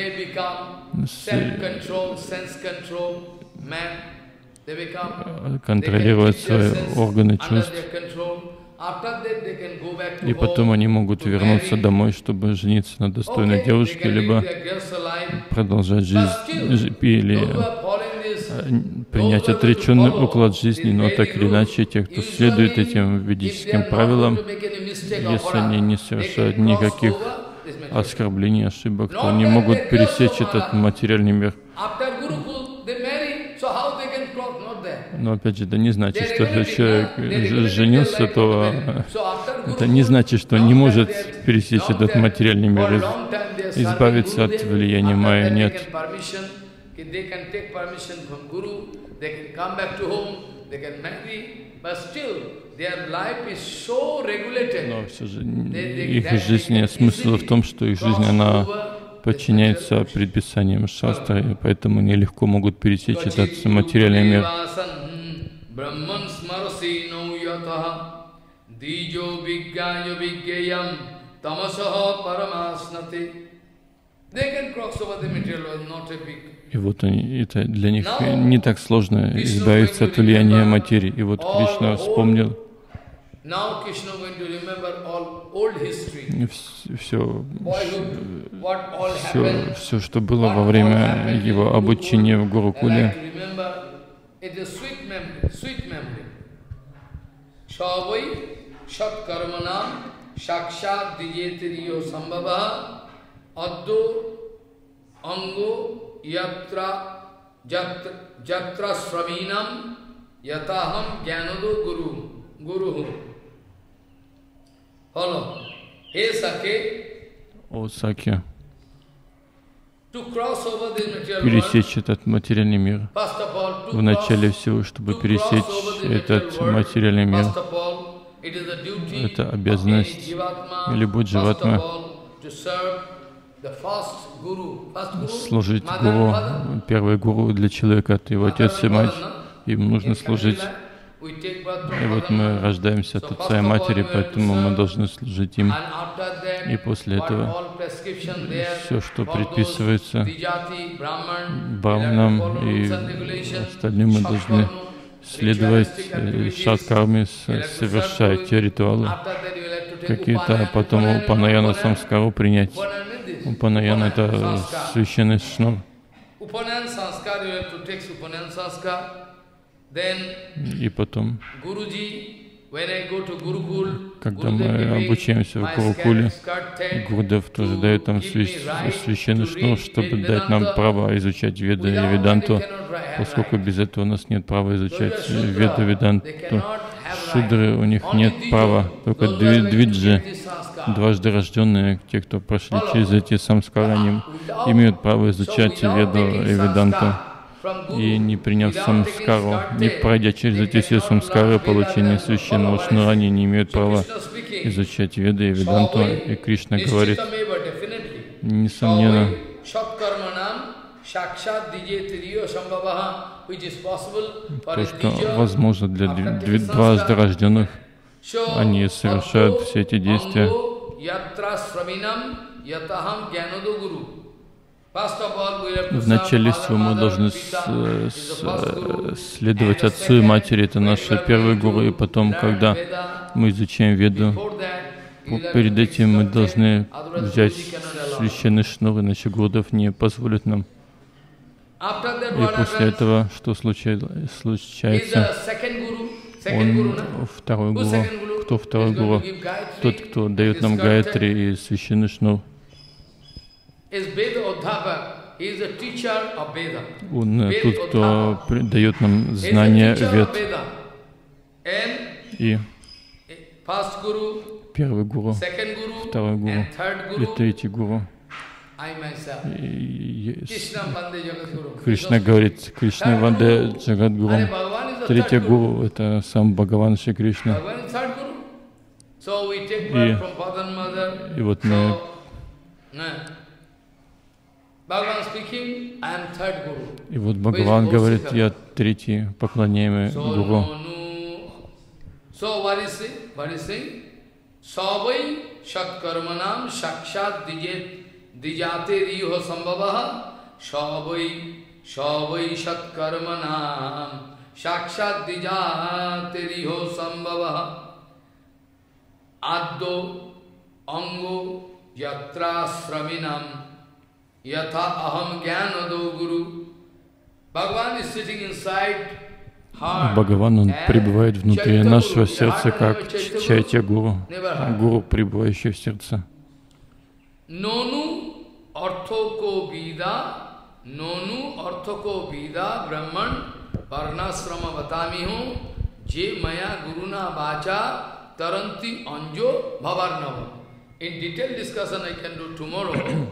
контролировать свои органы чувств. И потом они могут вернуться домой, чтобы жениться на достойной девушке, либо продолжать жизнь, или принять отреченный уклад жизни. Но так или иначе, те, кто следует этим ведическим правилам, если они не совершают никаких оскорблений, ошибок, то они могут пересечь этот материальный мир. Но опять же, это не значит, что если человек женился, то это не значит, что он не может пересечь этот материальный мир, избавиться от влияния майя. Нет. Но все же их жизнь, смысл в том, что их жизнь, она подчиняется предписаниям шастры, и поэтому они легко могут пересечь этот материальный мир. Brahman smarasi no yataha dijo vigyayo vigyayam tamasaha paramasnati. They can cross over the material, not a big. И вот они, это для них не так сложно избавиться от влияния материи. И вот Кришна вспомнил все, все, все, что было во время его обучения в Гурукуле. It is sweet memory, sweet memory. Shavai shat karmanam shakshat dijetriyo sambhavaha addo ango yatra Jatra Sravinam Yataham Jnanadu Guru Guruhu. Follow. Hey Sakhe. О Сакхе, пересечь этот материальный мир. В начале всего, чтобы пересечь этот материальный мир, это обязанность любой дживатмы служить гуру. Первый гуру для человека — это его отец и мать. Им нужно служить. И вот мы рождаемся от отца и матери, поэтому мы должны служить им. И после этого все, что предписывается браманам и остальным, мы должны следовать шаткарме, совершать те ритуалы какие-то, а потом упанаяна самскару принять. Упанаяна — это священный шнур. И потом, когда мы обучаемся в Гурукуле, Гурдев тоже дает нам священный шнур, чтобы дать нам право изучать Веды и Веданту, поскольку без этого у нас нет права изучать Веды и Веданту. Шудры у них нет права, только двиджи, дважды рожденные, те, кто прошли через эти самскары, они имеют право изучать Веду и Веданту. И не приняв самскару, не пройдя через эти все самскары, получение священного шнура, они не имеют права изучать Веды и Веданту. И Кришна говорит, несомненно, то, что возможно для дважды рожденных, они совершают все эти действия. В начале всего мы должны с, с, следовать отцу и матери, это наши первые гуру, и потом, когда мы изучаем Веду, перед этим мы должны взять священный шнур, иначе Гурудев не позволит нам. И после этого, что случается, он второй гуру. Кто второй гуру? Тот, кто дает нам гайатри и священный шнур. Он тот, кто дает нам знания Вед. И первый гуру, второй гуру и третий гуру. И Кришна говорит, Кришна Ванде Джагад Гуру. Третий гуру — это сам Бхагаван Шри Кришна. И, и вот мы... И вот Бхагаван говорит, я третий поклоняемый гуру. Yatha aham jnanado guru. Bhagavan is sitting inside heart. Бхагаван, он пребывает внутри нашего сердца, как Чайтя Гуру, Гуру, пребывающий в сердце. Nonu arthoko vida, nonu arthoko vida, brahman, varnasrama vatamiho, je maya guruna vacha, taranti anjo bhavarnava. In detailed discussion I can do tomorrow.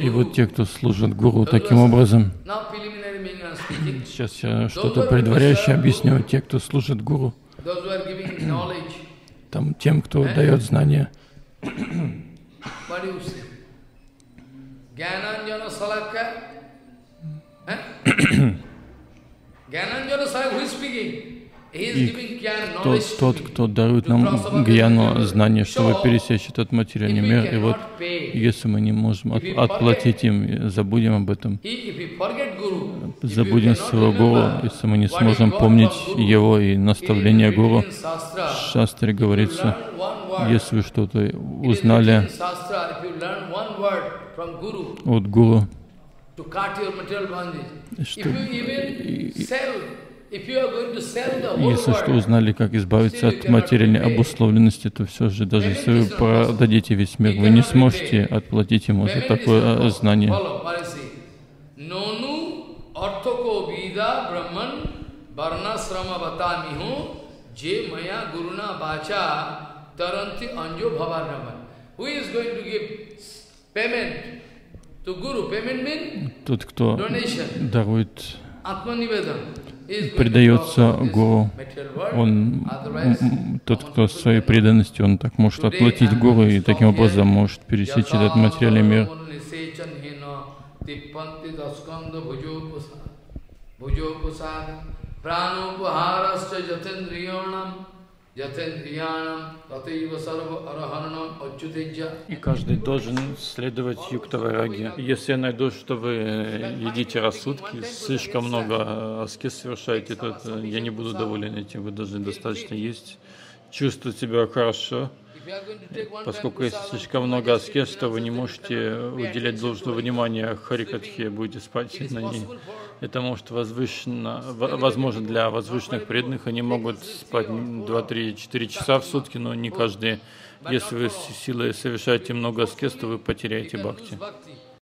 И вот те, кто служит гуру таким образом, сейчас я что-то предваряющее объясню, те, кто служит гуру, там, тем, кто дает знания. И тот, тот, кто дарует нам гьяну, знание, чтобы пересечь этот материальный мир. И вот, если мы не можем от, отплатить им, забудем об этом, забудем своего гуру, если мы не сможем помнить его и наставление гуру. В шастре говорится, если вы что-то узнали от гуру, что... Если что узнали, как избавиться от материальной обусловленности, то все же, даже если вы продадите весь мир, вы не сможете отплатить ему за такое знание. Arthoko Vida Brahman Varnasrama Vatamihu Je Maya Guruna Bacha Taranti Anjo Bhavarnaman. Who is going to give payment to Guru? Payment means тот, кто дарует, предается Гуру. Он, тот, кто своей преданностью, он так может отплатить Гуру и таким образом может пересечь этот материальный мир. И каждый должен следовать юктавайраге. Если я найду, что вы едите рассудки, слишком много аскез совершаете, то я не буду доволен этим. Вы должны достаточно есть, чувствовать себя хорошо. Поскольку если слишком много аскез, то вы не можете уделять должного внимания харикатхе, будете спать на ней. Это может возвышенно, возможно для возвышенных преданных, они могут спать два-три-четыре часа в сутки, но не каждый. Если вы силой совершаете много аскез, то вы потеряете бхакти.